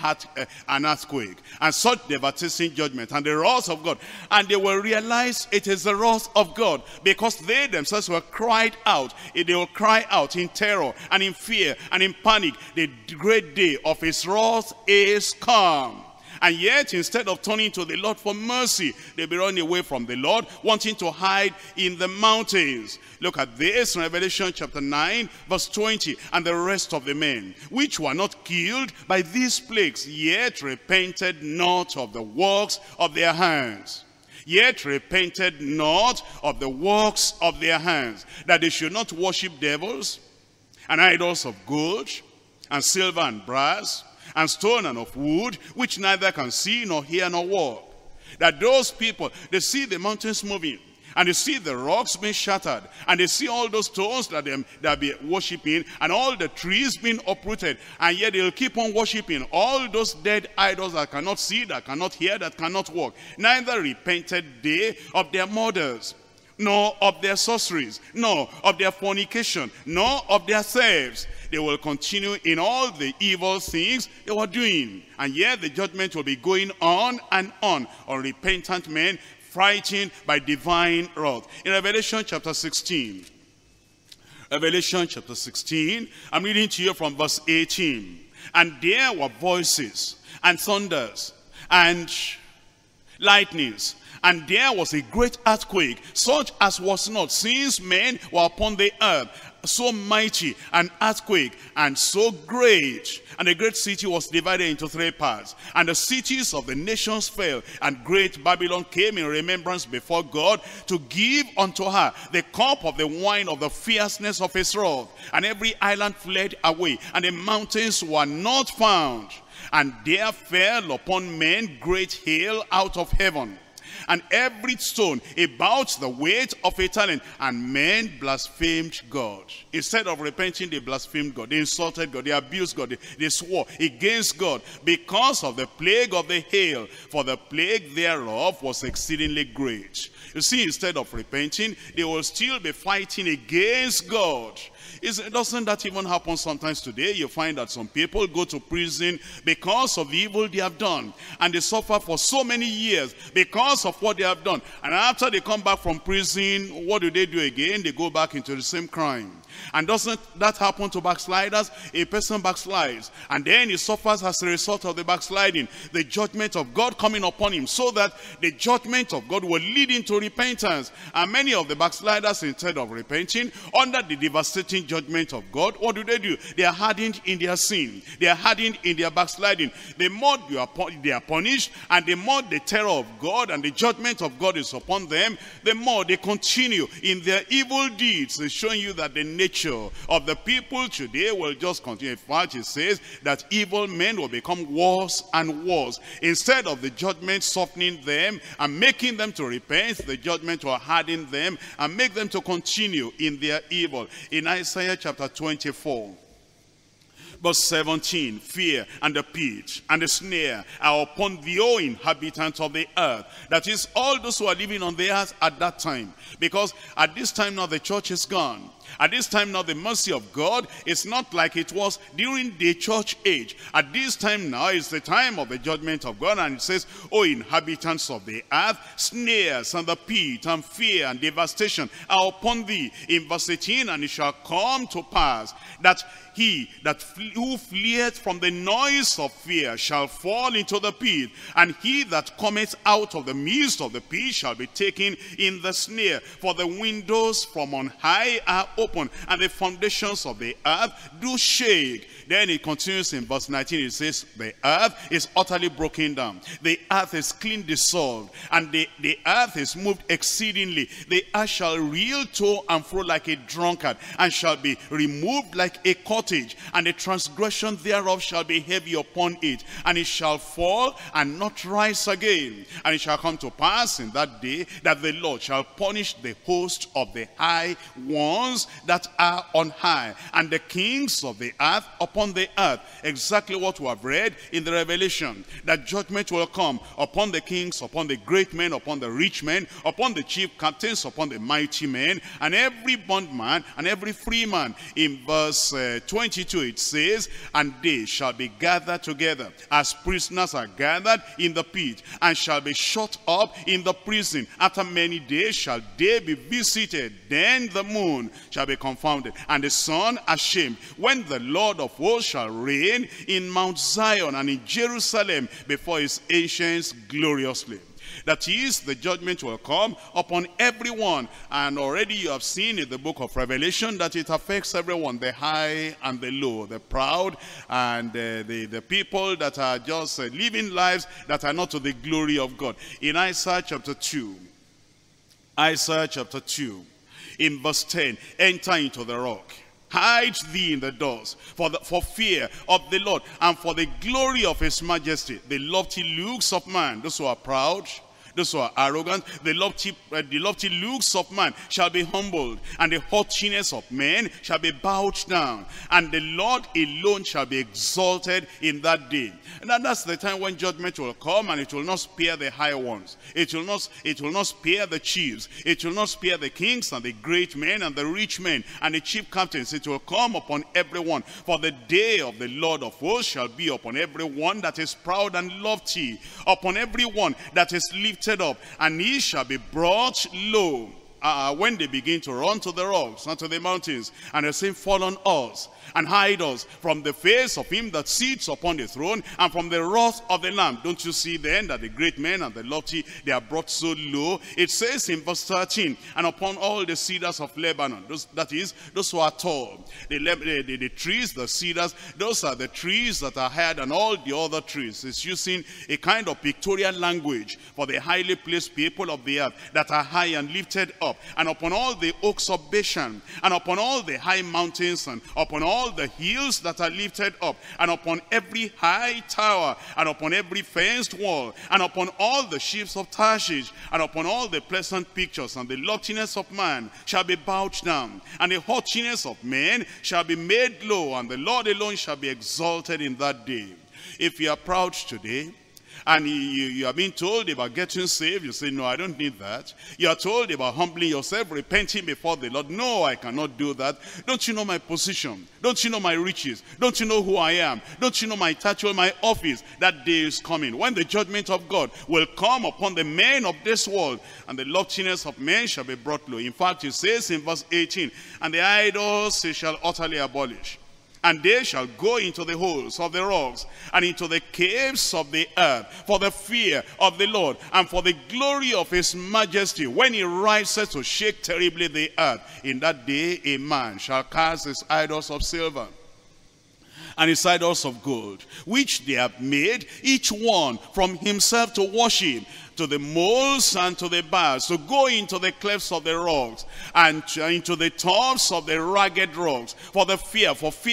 earthquake and such devastating judgment and the wrath of God, and they will realize it is the wrath of God because they themselves were cried out. They will cry out in terror and in fear and in panic. The great day of his wrath is come. And yet, instead of turning to the Lord for mercy, they'll be running away from the Lord, wanting to hide in the mountains. Look at this, Revelation chapter 9, verse 20. And the rest of the men, which were not killed by these plagues, yet repented not of the works of their hands. Yet repented not of the works of their hands, that they should not worship devils and idols of gold and silver and brass, and stone and of wood, which neither can see nor hear nor walk. That those people, they see the mountains moving, and they see the rocks being shattered, and they see all those stones that they'll be worshipping, and all the trees being uprooted, and yet they'll keep on worshipping all those dead idols that cannot see, that cannot hear, that cannot walk. Neither repented they of their murders, nor of their sorceries, nor of their fornication, nor of their thefts. They will continue in all the evil things they were doing. And yet the judgment will be going on and on repentant men frightened by divine wrath. In Revelation chapter 16, Revelation chapter 16, I'm reading to you from verse 18. And there were voices, and thunders, and lightnings, and there was a great earthquake, such as was not since men were upon the earth, so mighty an earthquake and so great. And the great city was divided into three parts, and the cities of the nations fell, and great Babylon came in remembrance before God to give unto her the cup of the wine of the fierceness of his wrath. And every island fled away, and the mountains were not found. And there fell upon men great hail out of heaven, and every stone about the weight of a talent, and men blasphemed God. Instead of repenting, they blasphemed God, they insulted God, they abused God, they swore against God because of the plague of the hail, for the plague thereof was exceedingly great. You see, instead of repenting, they will still be fighting against God. Doesn't that even happen sometimes today? You find that some people go to prison because of the evil they have done, and they suffer for so many years because of what they have done. And after they come back from prison, what do? Again, they go back into the same crime. And doesn't that happen to backsliders? A person backslides, and then he suffers as a result of the backsliding, the judgment of God coming upon him, so that the judgment of God will lead him to repentance. And many of the backsliders, instead of repenting under the devastating judgment of God, what do? They are hardened in their sin, they are hardened in their backsliding. The more they are punished, and the more the terror of God and the judgment of God is upon them, the more they continue in their evil deeds. It's showing you that the nature of the people today will just continue. In fact, it says that evil men will become worse and worse. Instead of the judgment softening them and making them to repent, the judgment will harden them and make them to continue in their evil. In Isaiah chapter 24, verse 17, fear and the pit and the snare are upon the O inhabitants of the earth. That is, all those who are living on the earth at that time. Because at this time now the church is gone. At this time now, the mercy of God is not like it was during the church age. At this time now is the time of the judgment of God. And it says, O inhabitants of the earth, snares and the pit and fear and devastation are upon thee. In verse 18, and it shall come to pass that he that who fleeth from the noise of fear shall fall into the pit, and he that cometh out of the midst of the pit shall be taken in the snare. For the windows from on high are open, and the foundations of the earth do shake. Then it continues in verse 19. It says, the earth is utterly broken down, the earth is clean dissolved, and the earth is moved exceedingly. The earth shall reel to and fro like a drunkard, and shall be removed like a cottage, and the transgression thereof shall be heavy upon it, and it shall fall and not rise again. And it shall come to pass in that day that the Lord shall punish the host of the high ones that are on high, and the kings of the earth upon the earth. Exactly what we have read in the Revelation, that judgment will come upon the kings, upon the great men, upon the rich men, upon the chief captains, upon the mighty men, and every bondman and every free man. In verse 22 it says, and they shall be gathered together as prisoners are gathered in the pit, and shall be shut up in the prison. After many days shall they be visited. Then the moon shall be confounded, and the sun ashamed, when the Lord of hosts shall reign in Mount Zion and in Jerusalem before his ancients gloriously. That is, the judgment will come upon everyone. And already you have seen in the book of Revelation that it affects everyone, the high and the low, the proud and the people that are just living lives that are not to the glory of God. In Isaiah chapter 2, Isaiah chapter 2, in verse 10, enter into the rock, hide thee in the doors, for fear of the Lord, and for the glory of his majesty. The lofty looks of man, those who are proud, those who are arrogant, the lofty looks of man shall be humbled, and the haughtiness of men shall be bowed down, and the Lord alone shall be exalted in that day. And that's the time when judgment will come, and it will not spare the high ones. It will not spare the chiefs. It will not spare the kings and the great men and the rich men and the chief captains. It will come upon everyone. For the day of the Lord of hosts shall be upon everyone that is proud and lofty, upon everyone that is lifted up, and he shall be brought low. When they begin to run to the rocks, not to the mountains, and they say, fall on us and hide us from the face of him that sits upon the throne, and from the wrath of the Lamb. Don't you see then that the great men and the lofty, they are brought so low? It says in verse 13, and upon all the cedars of Lebanon, those who are tall, the trees, the cedars, those are the trees that are higher than all the other trees. It's using a kind of pictorial language for the highly placed people of the earth that are high and lifted up, and upon all the oaks of Bashan, and upon all the high mountains, and upon all the hills that are lifted up, and upon every high tower, and upon every fenced wall, and upon all the ships of Tarshish, and upon all the pleasant pictures, and the loftiness of man shall be bowed down, and the haughtiness of men shall be made low, and the Lord alone shall be exalted in that day. If you are proud today, and you are being told about getting saved, you say, no, I don't need that. You are told about humbling yourself, repenting before the Lord. No, I cannot do that. Don't you know my position? Don't you know my riches? Don't you know who I am? Don't you know my title, my office? That day is coming when the judgment of God will come upon the men of this world, and the loftiness of men shall be brought low. In fact, it says in verse 18, and the idols they shall utterly abolish, and they shall go into the holes of the rocks and into the caves of the earth, for the fear of the Lord and for the glory of his majesty, when he rises to shake terribly the earth. In that day a man shall cast his idols of silver and his idols of gold, which they have made, each one from himself, to worship, to the moles and to the bars, to go into the clefts of the rocks and into the tops of the ragged rocks, for fear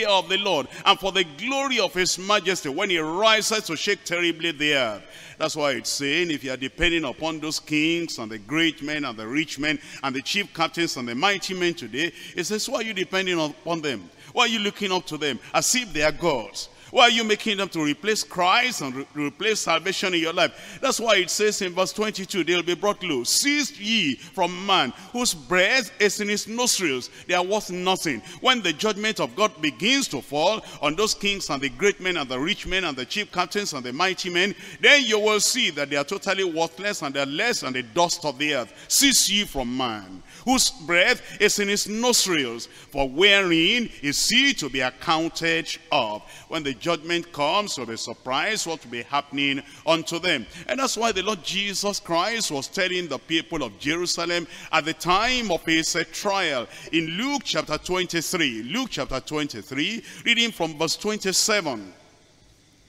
of the Lord and for the glory of his majesty, when he rises to shake terribly the earth. That's why it's saying, if you are depending upon those kings and the great men and the rich men and the chief captains and the mighty men today, it says, why are you depending upon them? Why are you looking up to them as if they are gods? Why are you making them to replace Christ and replace salvation in your life? That's why it says in verse 22, they'll be brought low. Cease ye from man, whose breath is in his nostrils. They are worth nothing. When the judgment of God begins to fall on those kings and the great men and the rich men and the chief captains and the mighty men, then you will see that they are totally worthless, and they are less than the dust of the earth. Cease ye from man, whose breath is in his nostrils, for wherein is he to be accounted of. When the judgment comes, you'll be surprised what will be happening unto them. And that's why the Lord Jesus Christ was telling the people of Jerusalem at the time of his trial in Luke chapter 23. Luke chapter 23, reading from verse 27.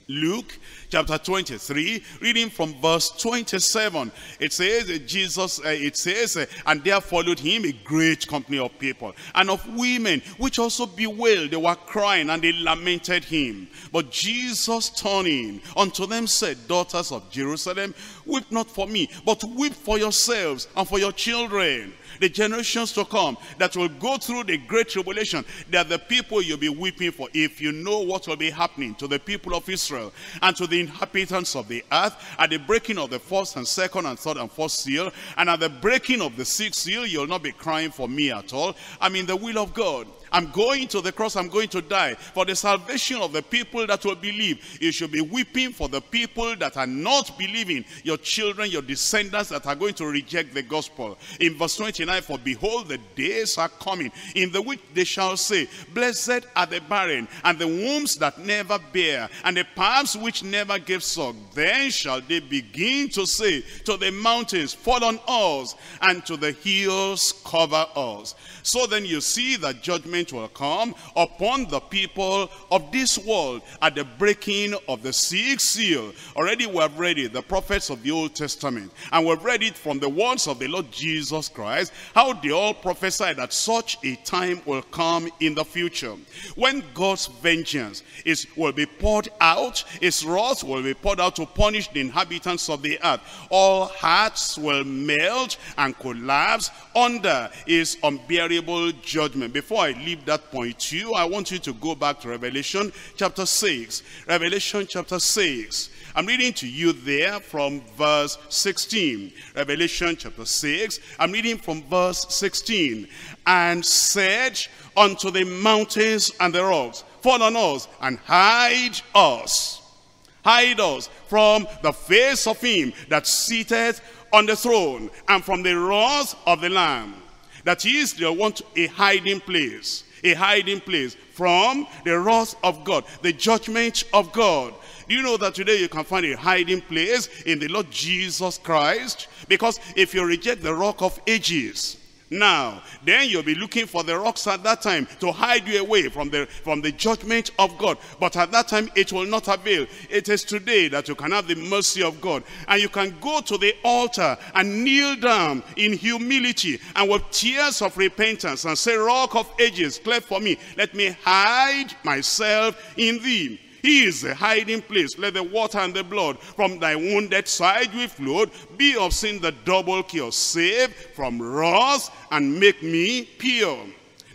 Luke chapter 23, reading from verse 27. It says, and there followed him a great company of people, and of women, which also bewailed. They were crying, and they lamented him. But Jesus, turning unto them, said, Daughters of Jerusalem, weep not for me, but weep for yourselves and for your children, the generations to come that will go through the great tribulation. That the people you'll be weeping for, if you know what will be happening to the people of Israel and to the inhabitants of the earth at the breaking of the first and second and third and fourth seal, and at the breaking of the sixth seal, you'll not be crying for me at all. I'm in the will of God. I'm going to the cross. I'm going to die for the salvation of the people that will believe. You should be weeping for the people that are not believing, your children, your descendants that are going to reject the gospel. In verse 29, for behold, the days are coming, in the which they shall say, blessed are the barren, and the wombs that never bear, and the palms which never gave suck. Then shall they begin to say to the mountains, fall on us, and to the hills, cover us. So then you see that judgment will come upon the people of this world at the breaking of the sixth seal. Already we have read it, the prophets of the Old Testament, and we've read it from the words of the Lord Jesus Christ, how they all prophesied that such a time will come in the future, when God's vengeance will be poured out, his wrath will be poured out to punish the inhabitants of the earth. All hearts will melt and collapse under his unbearable judgment. Before I leave that point to you, I want you to go back to Revelation chapter 6. Revelation chapter 6. I'm reading to you there from verse 16. Revelation chapter 6. I'm reading from verse 16. And said unto the mountains and the rocks, fall on us and hide us. Hide us from the face of him that sitteth on the throne, and from the wrath of the Lamb. That is, they want a hiding place from the wrath of God, the judgment of God. Do you know that today you can find a hiding place in the Lord Jesus Christ? Because if you reject the Rock of Ages now, then you'll be looking for the rocks at that time to hide you away from the judgment of God. But at that time, it will not avail. It is today that you can have the mercy of God, and you can go to the altar and kneel down in humility and with tears of repentance and say, Rock of Ages, clear for me, let me hide myself in thee. He is the hiding place. Let the water and the blood from thy wounded side we flowed be of sin the double cure. Save from wrath and make me pure.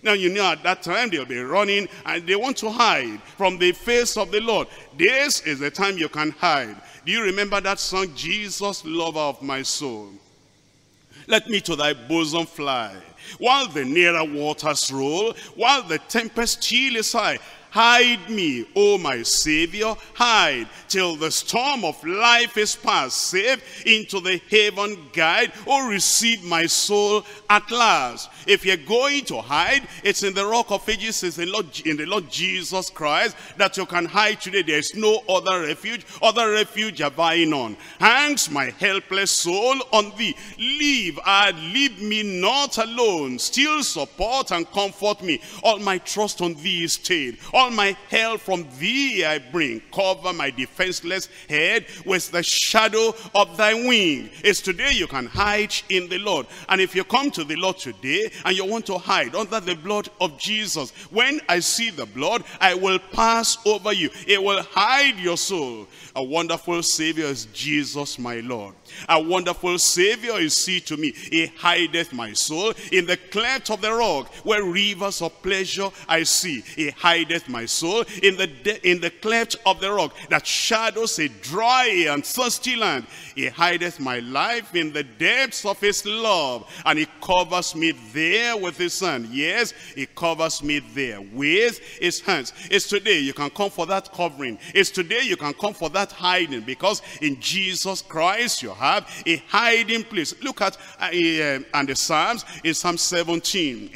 Now you know at that time they'll be running and they want to hide from the face of the Lord. This is the time you can hide. Do you remember that song, Jesus, lover of my soul? Let me to thy bosom fly. While the nearer waters roll, while the tempest still is high, hide me, O my Savior, hide, till the storm of life is past. Save into the haven guide, O receive my soul at last. If you're going to hide, it's in the Rock of Ages, it's in the Lord Jesus Christ that you can hide today. There is no other refuge. Other refuge have I none. Hangs my helpless soul on thee. Leave me not alone. Still support and comfort me. All my trust on thee is stayed. All my help from thee I bring. Cover my defenseless head with the shadow of thy wing. It's today you can hide in the Lord. And if you come to the Lord today and you want to hide under the blood of Jesus, when I see the blood, I will pass over you. It will hide your soul. A wonderful Savior is Jesus my Lord. A wonderful Savior is he to me. He hideth my soul in the cleft of the rock, where rivers of pleasure I see. He hideth my soul in the cleft of the rock that shadows a dry and thirsty land. He hideth my life in the depths of his love, and he covers me there with his hand. Yes, he covers me there with his hands. It's today you can come for that covering. It's today you can come for that hiding, because in Jesus Christ you have a hiding place. Look at and the Psalms in Psalm 17,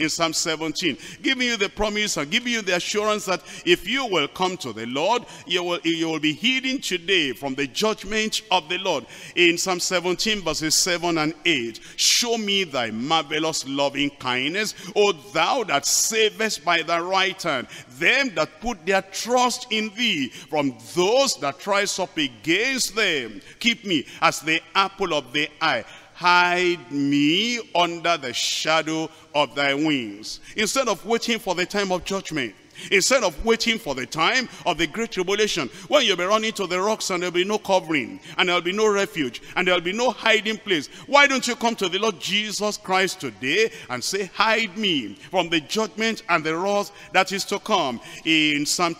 giving you the promise and giving you the assurance that if you will come to the Lord, you will be hidden today from the judgment of the Lord. In Psalm 17 verses 7 and 8, show me thy marvelous loving kindness, O thou that savest by thy right hand them that put their trust in thee, from those that rise up against them. Keep me as the apple of the eye. Hide me under the shadow of thy wings. Instead of waiting for the time of judgment, instead of waiting for the time of the great tribulation, when you'll be running to the rocks and there'll be no covering, and there'll be no refuge, and there'll be no hiding place, why don't you come to the Lord Jesus Christ today and say, hide me from the judgment and the wrath that is to come. In Psalm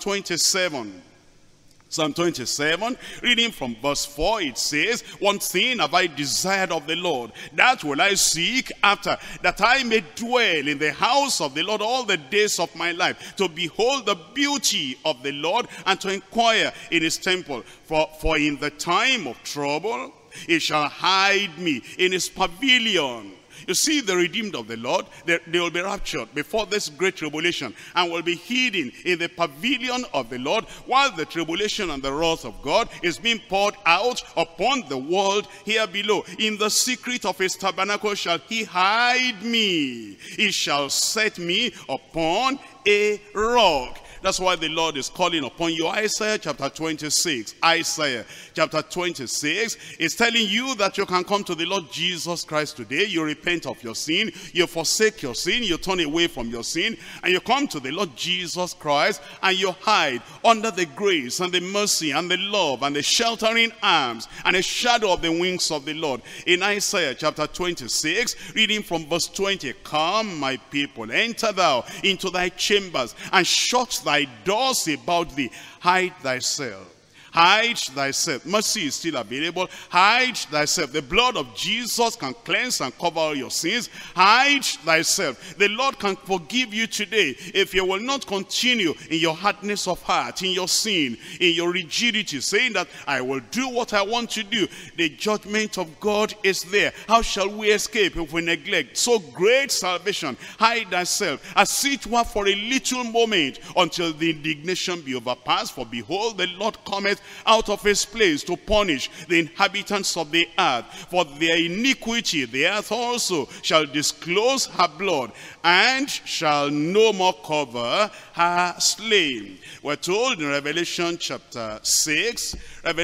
27, reading from verse 4, it says, one thing have I desired of the Lord, that will I seek after, that I may dwell in the house of the Lord all the days of my life, to behold the beauty of the Lord, and to inquire in his temple. For in the time of trouble, he shall hide me in his pavilion. You see, the redeemed of the Lord, they will be raptured before this great tribulation and will be hidden in the pavilion of the Lord while the tribulation and the wrath of God is being poured out upon the world here below. In the secret of his tabernacle shall he hide me. He shall set me upon a rock. That's why the Lord is calling upon you. Isaiah chapter 26. Isaiah chapter 26 is telling you that you can come to the Lord Jesus Christ today. You repent of your sin. You forsake your sin. You turn away from your sin. And you come to the Lord Jesus Christ and you hide under the grace and the mercy and the love and the sheltering arms and the shadow of the wings of the Lord. In Isaiah chapter 26, reading from verse 20, come, my people, enter thou into thy chambers and shut thy doors about thee. Hide thyself. Hide thyself. Mercy is still available. Hide thyself. The blood of Jesus can cleanse and cover all your sins. Hide thyself. The Lord can forgive you today if you will not continue in your hardness of heart, in your sin, in your rigidity, saying that I will do what I want to do. The judgment of God is there. How shall we escape if we neglect so great salvation? Hide thyself, as it were for a little moment, until the indignation be overpassed. For behold, the Lord cometh out of his place to punish the inhabitants of the earth for their iniquity. The earth also shall disclose her blood, and shall no more cover her slain. We're told in Revelation chapter 6 that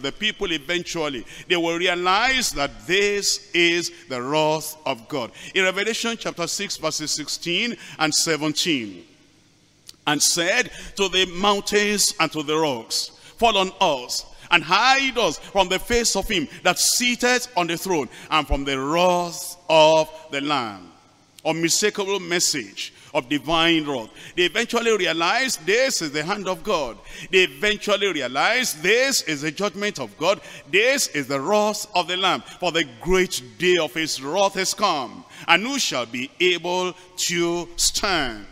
the people eventually, they will realize that this is the wrath of God. In Revelation chapter 6 verses 16 and 17, and said to the mountains and to the rocks, fall on us and hide us from the face of him that sitteth on the throne, and from the wrath of the Lamb. Unmistakable message of divine wrath. They eventually realize this is the hand of God. They eventually realize this is the judgment of God. This is the wrath of the Lamb, for the great day of his wrath has come, and who shall be able to stand?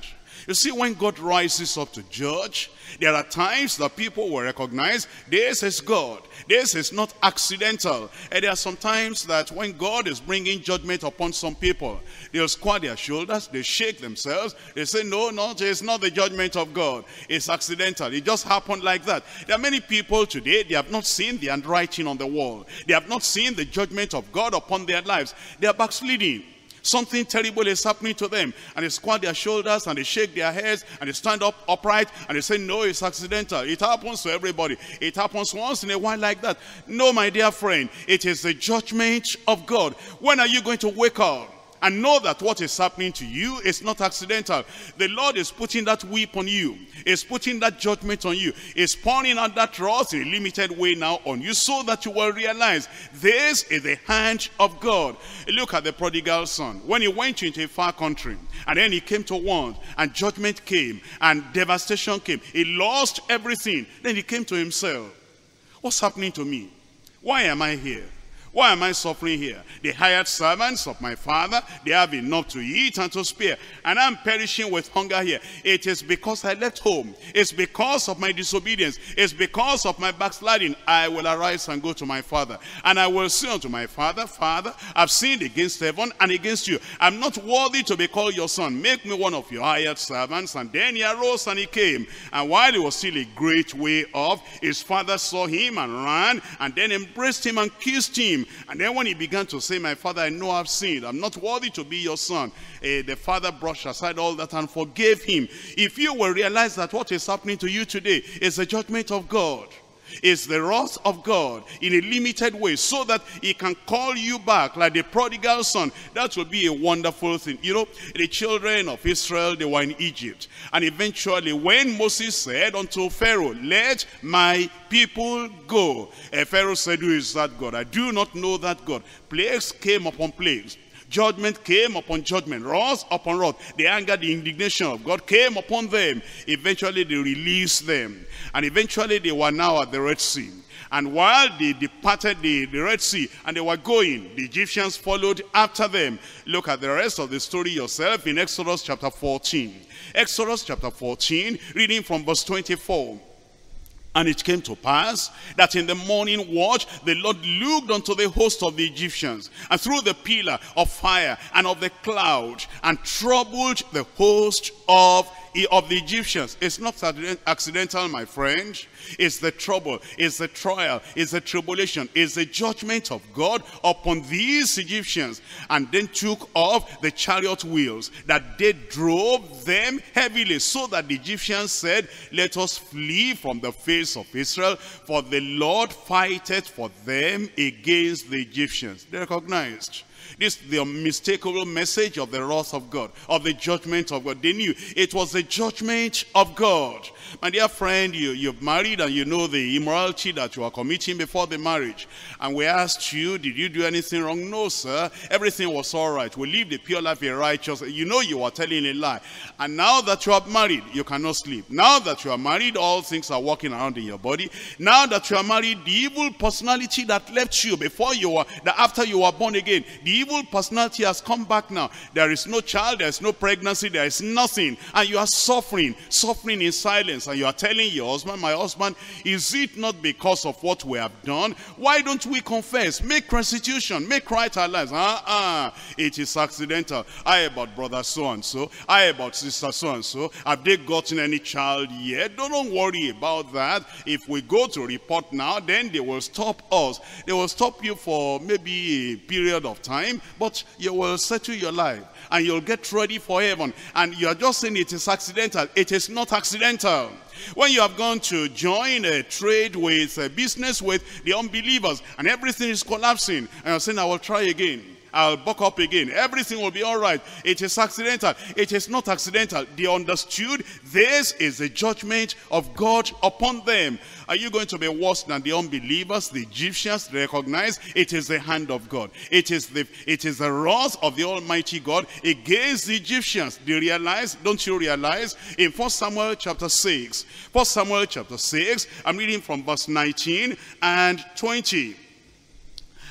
You see, when God rises up to judge, there are times that people will recognize this is God. This is not accidental. And there are some times that when God is bringing judgment upon some people, they'll square their shoulders, they shake themselves, they say, no, it's not the judgment of God. It's accidental. It just happened like that. There are many people today, they have not seen the handwriting on the wall. They have not seen the judgment of God upon their lives. They are backsliding. Something terrible is happening to them, and they squat their shoulders and they shake their heads and they stand up upright and they say, no, it's accidental. It happens to everybody. It happens once in a while like that. No, my dear friend, it is the judgment of God. When are you going to wake up and know that what is happening to you is not accidental? The Lord is putting that whip on you. Is putting that judgment on you. Is pouring out that wrath in a limited way now on you, so that you will realize this is the hand of God. Look at the prodigal son. When he went into a far country, and then he came to want, and judgment came, and devastation came. He lost everything. Then he came to himself. What's happening to me? Why am I here? Why am I suffering here? The hired servants of my father, they have enough to eat and to spare, and I'm perishing with hunger here. It is because I left home. It's because of my disobedience. It's because of my backsliding. I will arise and go to my father, and I will say unto my father, Father, I've sinned against heaven and against you. I'm not worthy to be called your son. Make me one of your hired servants. And then he arose and he came, and while he was still a great way off, his father saw him and ran, and then embraced him and kissed him. And then when he began to say, my father, I know I've sinned, I'm not worthy to be your son, the father brushed aside all that and forgave him. If you will realize that what is happening to you today is the judgment of God, is the wrath of God in a limited way, so that he can call you back like the prodigal son, that will be a wonderful thing. You know, the children of Israel, they were in Egypt, and eventually when Moses said unto Pharaoh, let my people go, Pharaoh said, who is that God? I do not know that God. Plagues came upon plagues, judgment came upon judgment, wrath upon wrath. The anger, the indignation of God came upon them. Eventually they released them, and eventually they were now at the Red Sea. And while they departed the Red Sea and they were going, the Egyptians followed after them. Look at the rest of the story yourself in Exodus chapter 14. Exodus chapter 14, reading from verse 24. And it came to pass that in the morning watch the Lord looked unto the host of the Egyptians, and through the pillar of fire and of the cloud, and troubled the host of the Egyptians. It's not accidental, my friend. It's the trouble, it's the trial, it's the tribulation, it's the judgment of God upon these Egyptians. And then took off the chariot wheels, that they drove them heavily, so that the Egyptians said, let us flee from the face of Israel, for the Lord fighteth for them against the Egyptians. They recognized this, the unmistakable message of the wrath of God, of the judgment of God. They knew it was the judgment of God. My dear friend, you've married, and you know the immorality that you are committing before the marriage. And we asked you, did you do anything wrong? No, sir. Everything was all right. We lived a pure life, a righteous. You know you are telling a lie. And now that you are married, you cannot sleep. Now that you are married, all things are walking around in your body. Now that you are married, the evil personality that left you before you were, after you were born again, the evil personality has come back now. There is no child, there is no pregnancy, there is nothing. And you are suffering, suffering in silence. And you are telling your husband, my husband, is it not because of what we have done? Why don't we confess, make restitution, make right our lives? It is accidental. I about brother so-and-so, I about sister so-and-so, have they gotten any child yet? Don't worry about that. If we go to report now, then they will stop us. They will stop you for maybe a period of time, but you will settle your life, and you'll get ready for heaven. And you are just saying it is accidental. It is not accidental. When you have gone to join a trade with a business with the unbelievers, and everything is collapsing, and you're saying, I will try again, I'll buck up again, everything will be all right. It is accidental. It is not accidental. They understood this is the judgment of God upon them. Are you going to be worse than the unbelievers? The Egyptians recognize it is the hand of God. It is the wrath of the Almighty God against the Egyptians. They realize, don't you realize? In 1 Samuel chapter 6, 1 Samuel chapter 6, I'm reading from verse 19 and 20.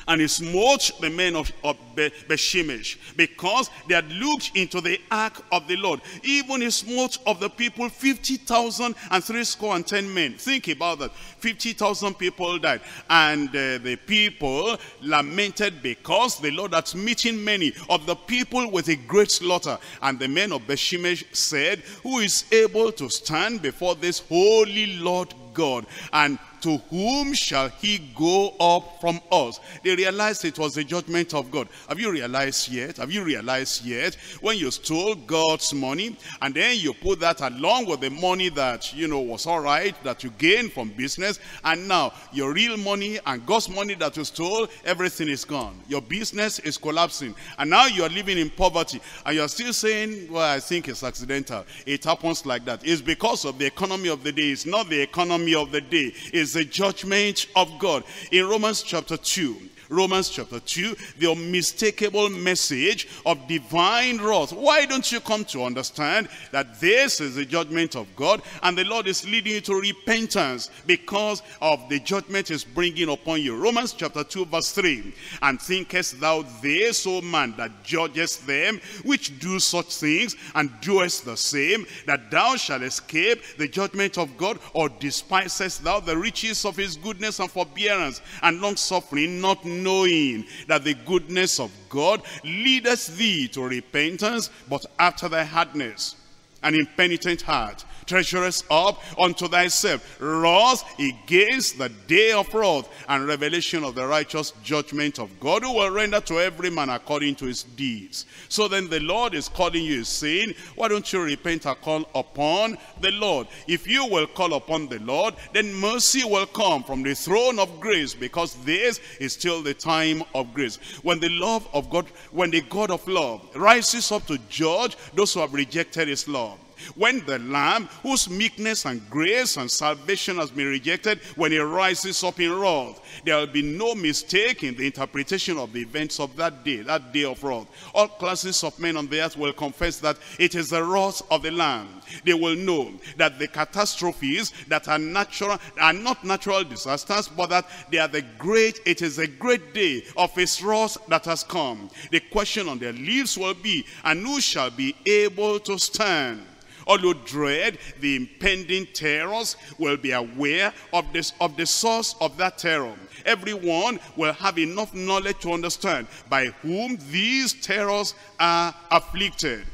And he smote the men of Bethshemesh, because they had looked into the ark of the Lord. Even he smote of the people 50,310 men. Think about that. 50,000 people died. And the people lamented, because the Lord had smitten many of the people with a great slaughter. And the men of Bethshemesh said, who is able to stand before this holy Lord God? And to whom shall he go up from us? They realized it was the judgment of God. Have you realized yet? Have you realized yet? When you stole God's money, and then you put that along with the money that, you know, was all right, that you gained from business, and now your real money and God's money that you stole, everything is gone. Your business is collapsing, and now you are living in poverty, and you are still saying, well, I think it's accidental. It happens like that. It's because of the economy of the day. It's not the economy of the day. It's the judgment of God. In Romans chapter 2, Romans chapter 2, the unmistakable message of divine wrath. Why don't you come to understand that this is the judgment of God, and the Lord is leading you to repentance because of the judgment is bringing upon you? Romans chapter 2 verse 3, and thinkest thou this, O man, that judgest them which do such things, and doest the same, that thou shalt escape the judgment of God? Or despisest thou the riches of his goodness and forbearance and long-suffering, not knowing that the goodness of God leadeth thee to repentance? But after thy hardness and impenitent heart treasurest up unto thyself wrath against the day of wrath and revelation of the righteous judgment of God, who will render to every man according to his deeds. So then the Lord is calling you, saying, why don't you repent and call upon the Lord? If you will call upon the Lord, then mercy will come from the throne of grace, because this is still the time of grace. When the love of God, when the God of love rises up to judge those who have rejected his love, when the Lamb, whose meekness and grace and salvation has been rejected, when he rises up in wrath, there will be no mistake in the interpretation of the events of that day of wrath. All classes of men on the earth will confess that it is the wrath of the Lamb. They will know that the catastrophes that are natural are not natural disasters, but that they are the great, it is a great day of his wrath that has come. The question on their lips will be, and who shall be able to stand? All who dread the impending terrors will be aware of the source of that terror. Everyone will have enough knowledge to understand by whom these terrors are afflicted.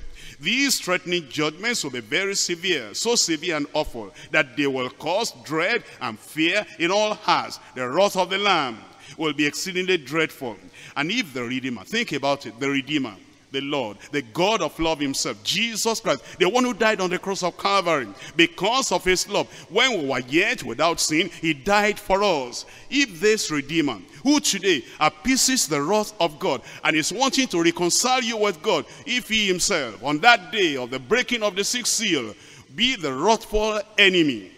These threatening judgments will be very severe, so severe and awful that they will cause dread and fear in all hearts. The wrath of the Lamb will be exceedingly dreadful. And if the Redeemer, think about it, the Redeemer, the Lord, the God of love himself, Jesus Christ, the one who died on the cross of Calvary, because of his love, when we were yet without sin, he died for us. If this Redeemer, who today appeases the wrath of God and is wanting to reconcile you with God, if he himself, on that day of the breaking of the sixth seal, be the wrathful enemy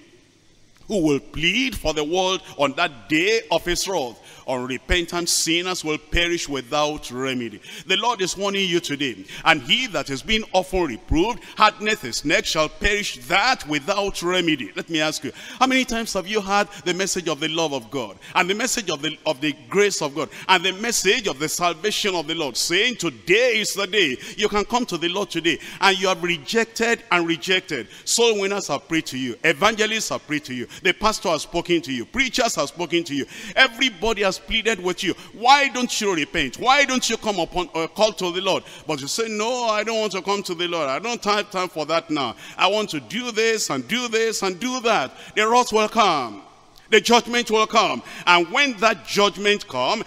who will plead for the world on that day of his wrath, unrepentant sinners will perish without remedy. The Lord is warning you today. And he that is being often reproved hardeneth his neck shall perish, that without remedy. Let me ask you, how many times have you heard the message of the love of God, and the message of the grace of God, and the message of the salvation of the Lord, saying today is the day you can come to the Lord today, and you have rejected and rejected? Soul winners have prayed to you, evangelists have prayed to you, the pastor has spoken to you, preachers have spoken to you, everybody has pleaded with you. Why don't you repent? Why don't you come upon or call to the Lord? But you say, no, I don't want to come to the Lord. I don't have time for that now. I want to do this and do this and do that. The wrath will come. The judgment will come. And when that judgment comes,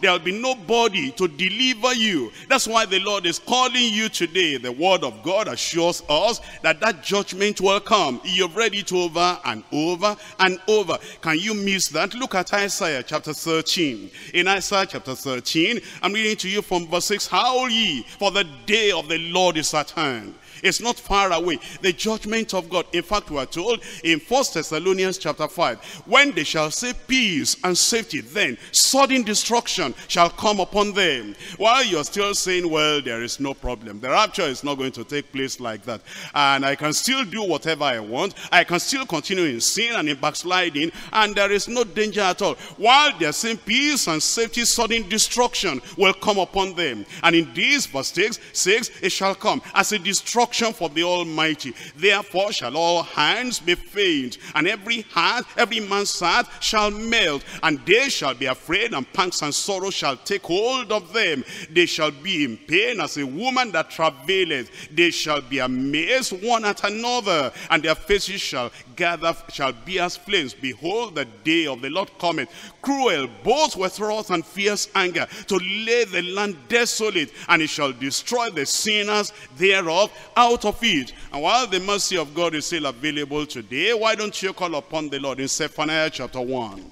there will be nobody to deliver you. That's why the Lord is calling you today. The word of God assures us that that judgment will come. You've read it over and over and over. Can you miss that? Look at Isaiah chapter 13. In Isaiah chapter 13, I'm reading to you from verse 6. Howl ye, for the day of the Lord is at hand. It's not far away, the judgment of God. In fact, we are told in 1 Thessalonians chapter 5, when they shall say peace and safety, then sudden destruction shall come upon them. While you're still saying, well, there is no problem, the rapture is not going to take place like that, and I can still do whatever I want, I can still continue in sin and in backsliding, and there is no danger at all. While they're saying peace and safety, sudden destruction will come upon them. And in this verse 6, it shall come as a destruction for the Almighty. Therefore shall all hands be faint, and every heart, every man's heart shall melt, and they shall be afraid, and pangs and sorrow shall take hold of them. They shall be in pain as a woman that travaileth. They shall be amazed one at another, and their faces shall be as flames. Behold, the day of the Lord cometh, cruel both with wrath and fierce anger, to lay the land desolate, and it shall destroy the sinners thereof out of it. And while the mercy of God is still available today, why don't you call upon the Lord? In Zephaniah chapter 1,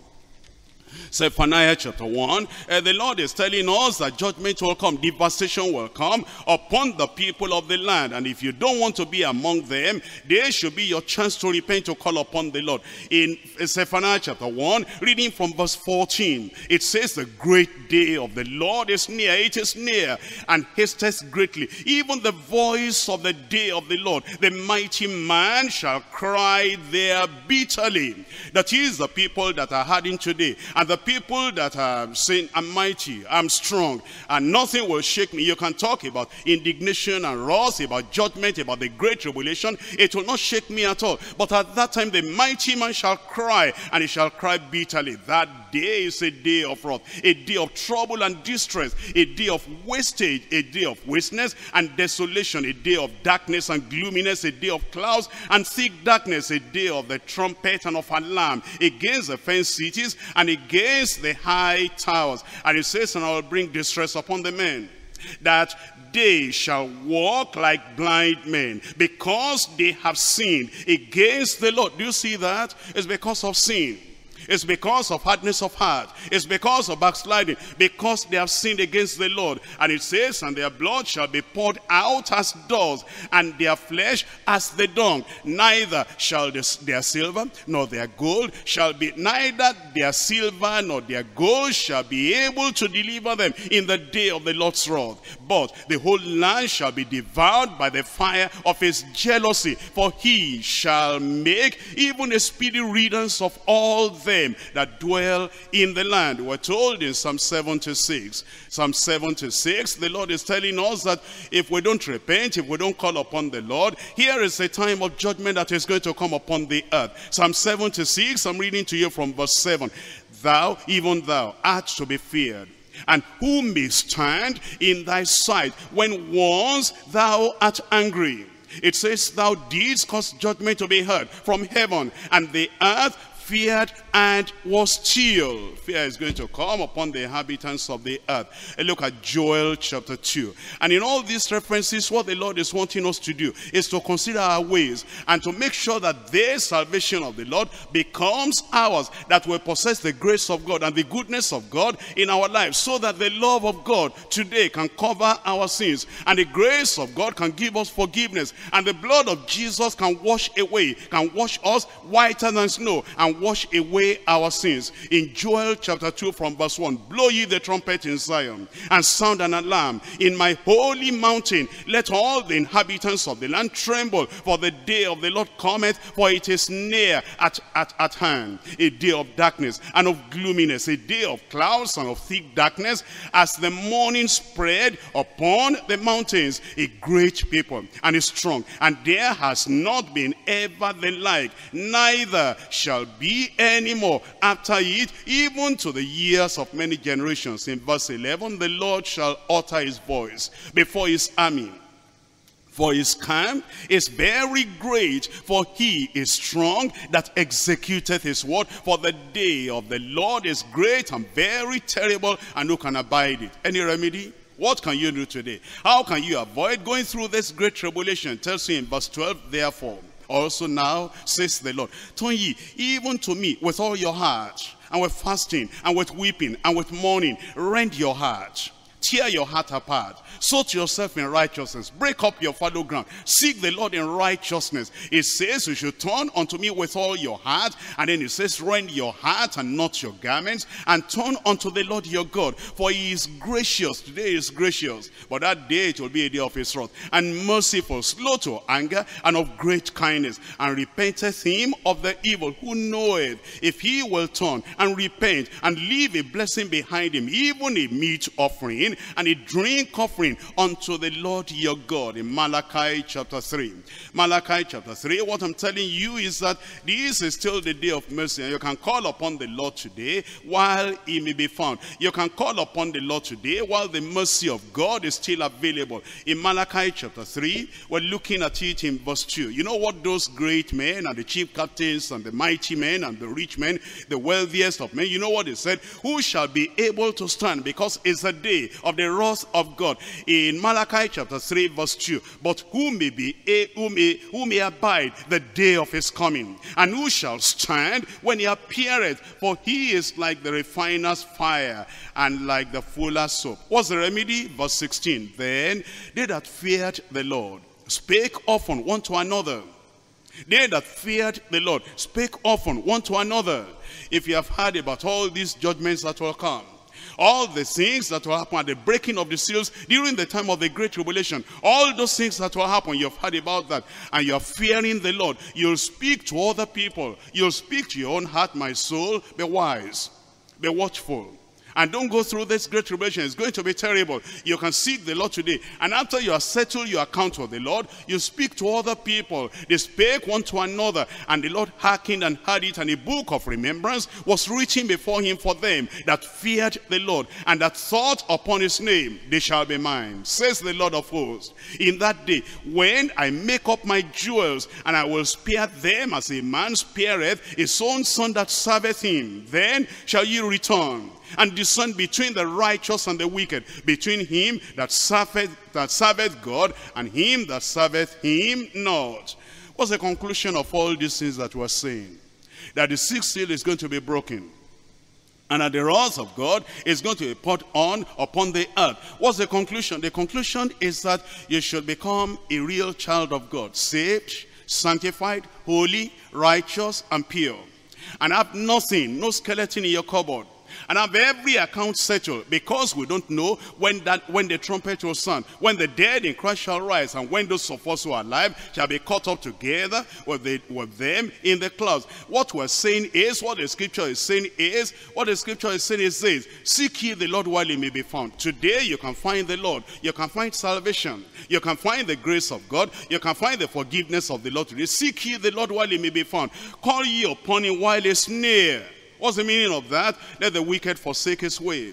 Zephaniah chapter 1, the Lord is telling us that judgment will come, devastation will come upon the people of the land. And if you don't want to be among them, there should be your chance to repent, to call upon the Lord. In Zephaniah chapter 1, reading from verse 14, it says, the great day of the Lord is near, it is near, and hasteth greatly. Even the voice of the day of the Lord, the mighty man shall cry there bitterly. That is the people that are hardened today, and the people that are saying, I'm mighty, I'm strong, and nothing will shake me. You can talk about indignation and wrath, about judgment, about the great tribulation, it will not shake me at all. But at that time the mighty man shall cry, and he shall cry bitterly. That day is a day of wrath, a day of trouble and distress, a day of wastage, a day of wasteness and desolation, a day of darkness and gloominess, a day of clouds and thick darkness, a day of the trumpet and of alarm against the fenced cities and against the high towers. And it says, and I will bring distress upon the men, that they shall walk like blind men, because they have sinned against the Lord. Do you see that? It's because of sin. It's because of hardness of heart. It's because of backsliding. Because they have sinned against the Lord. And it says, and their blood shall be poured out as dust, and their flesh as the dung. Neither shall their silver nor their gold shall be, neither their silver nor their gold shall be able to deliver them in the day of the Lord's wrath. But the whole land shall be devoured by the fire of his jealousy, for he shall make even a speedy riddance of all them that dwell in the land. We're told in Psalm 76. Psalm 76, the Lord is telling us that if we don't repent, if we don't call upon the Lord, here is a time of judgment that is going to come upon the earth. Psalm 76, I'm reading to you from verse 7. Thou, even thou, art to be feared, and who may stand in thy sight, when once thou art angry? It says, thou didst cause judgment to be heard from heaven, and the earth feared and was still. Fear is going to come upon the inhabitants of the earth. And look at Joel chapter 2. And in all these references, what the Lord is wanting us to do is to consider our ways and to make sure that the salvation of the Lord becomes ours, that we possess the grace of God and the goodness of God in our lives, so that the love of God today can cover our sins, and the grace of God can give us forgiveness, and the blood of Jesus can wash away, can wash us whiter than snow, and wash away our sins. In Joel chapter 2 from verse 1, blow ye the trumpet in Zion, and sound an alarm in my holy mountain. Let all the inhabitants of the land tremble, for the day of the Lord cometh, for it is near at hand. A day of darkness and of gloominess, a day of clouds and of thick darkness, as the morning spread upon the mountains. A great people and a strong, and there has not been ever the like, neither shall be anymore after it, even to the years of many generations. In verse 11, the Lord shall utter his voice before his army, for his camp is very great, for he is strong that executeth his word. For the day of the Lord is great and very terrible, and who can abide it? Any remedy? What can you do today? How can you avoid going through this great tribulation? It tells you in verse 12, therefore also now, says the Lord, turn ye even to me with all your heart, and with fasting, and with weeping, and with mourning. Rend your heart, tear your heart apart, sow yourself in righteousness, break up your fallow ground, seek the Lord in righteousness. It says you should turn unto me with all your heart, and then it says rend your heart and not your garments, and turn unto the Lord your God, for he is gracious. Today is gracious, but that day it will be a day of his wrath, and merciful, slow to anger, and of great kindness, and repenteth him of the evil. Who knoweth if he will turn and repent, and leave a blessing behind him, even a meat offering and a drink offering unto the Lord your God. In Malachi chapter 3. Malachi chapter 3, what I'm telling you is that this is still the day of mercy, and you can call upon the Lord today while he may be found. You can call upon the Lord today while the mercy of God is still available. In Malachi chapter 3, we're looking at it in verse 2. You know what those great men and the chief captains and the mighty men and the rich men, the wealthiest of men, you know what they said? Who shall be able to stand? Because it's a day of the wrath of God. In Malachi chapter 3 verse 2, but who may abide the day of his coming? And who shall stand when he appeareth? For he is like the refiner's fire, and like the fuller's soap. What's the remedy? Verse 16, then they that feared the Lord spake often one to another. They that feared the Lord spake often one to another. If you have heard about all these judgments that will come, all the things that will happen at the breaking of the seals during the time of the Great Tribulation, all those things that will happen, you've heard about that, and you're fearing the Lord, you'll speak to other people, you'll speak to your own heart, my soul, be wise, be watchful, and don't go through this Great Tribulation. It's going to be terrible. You can seek the Lord today. And after you have settled your account with the Lord, you speak to other people. They spake one to another. And the Lord hearkened and heard it. And a book of remembrance was written before him for them that feared the Lord, and that thought upon his name. They shall be mine, says the Lord of hosts. In that day, when I make up my jewels, and I will spare them as a man spareth his own son that serveth him, then shall ye return and discern between the righteous and the wicked, between him that serveth God and him that serveth him not. What's the conclusion of all these things that we're saying? That the sixth seal is going to be broken, and that the wrath of God is going to be put on upon the earth. What's the conclusion? The conclusion is that you should become a real child of God, saved, sanctified, holy, righteous, and pure, and have nothing, no skeleton in your cupboard, and have every account settled, because we don't know when the trumpet will sound, when the dead in Christ shall rise, and when those of us who are alive shall be caught up together with them in the clouds. What we're saying is, what the scripture is saying is, what the scripture is saying is this: seek ye the Lord while he may be found. Today you can find the Lord, you can find salvation, you can find the grace of God, you can find the forgiveness of the Lord today. Seek ye the Lord while he may be found, call ye upon him while he's near. What's the meaning of that? Let the wicked forsake his way,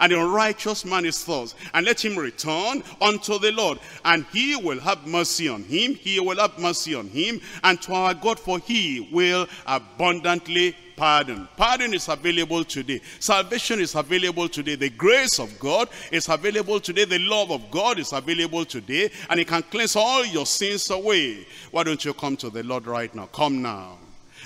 and the unrighteous man his thoughts, and let him return unto the Lord, and he will have mercy on him, he will have mercy on him, and to our God, for he will abundantly pardon. Pardon is available today. Salvation is available today. The grace of God is available today. The love of God is available today, and it can cleanse all your sins away. Why don't you come to the Lord right now? Come now,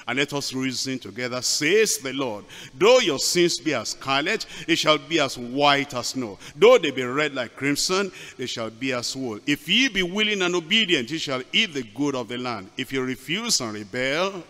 and let us reason together, says the Lord. Though your sins be as scarlet, they shall be as white as snow. Though they be red like crimson, they shall be as wool. If ye be willing and obedient, ye shall eat the good of the land. If you refuse and rebel,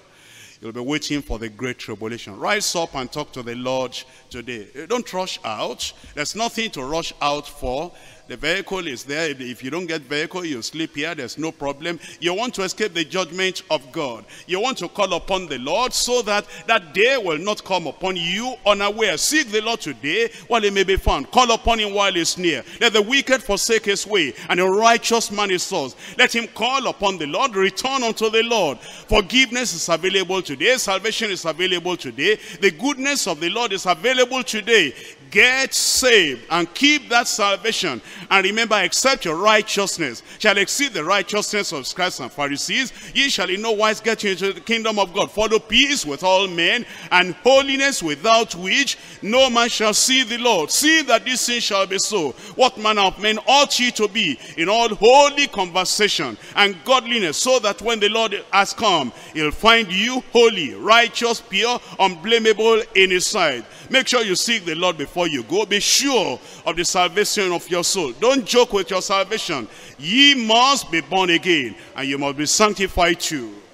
you'll be waiting for the Great Tribulation. Rise up and talk to the Lord today. Don't rush out. There's nothing to rush out for. The vehicle is there. If you don't get vehicle, you sleep here. There's no problem. You want to escape the judgment of God. You want to call upon the Lord so that that day will not come upon you unaware. Seek the Lord today while he may be found. Call upon him while he's near. Let the wicked forsake his way, and a righteous man his thoughts. Let him call upon the Lord, return unto the Lord. Forgiveness is available today. Salvation is available today. The goodness of the Lord is available today. Get saved and keep that salvation. And remember, except your righteousness shall exceed the righteousness of scribes and Pharisees, ye shall in no wise get into the kingdom of God. Follow peace with all men, and holiness, without which no man shall see the Lord. See that this thing shall be so. What manner of men ought ye to be in all holy conversation and godliness, so that when the Lord has come, he'll find you holy, righteous, pure, unblameable in his sight. Make sure you seek the Lord before you go. Be sure of the salvation of your soul. Don't joke with your salvation. Ye must be born again, and you must be sanctified too.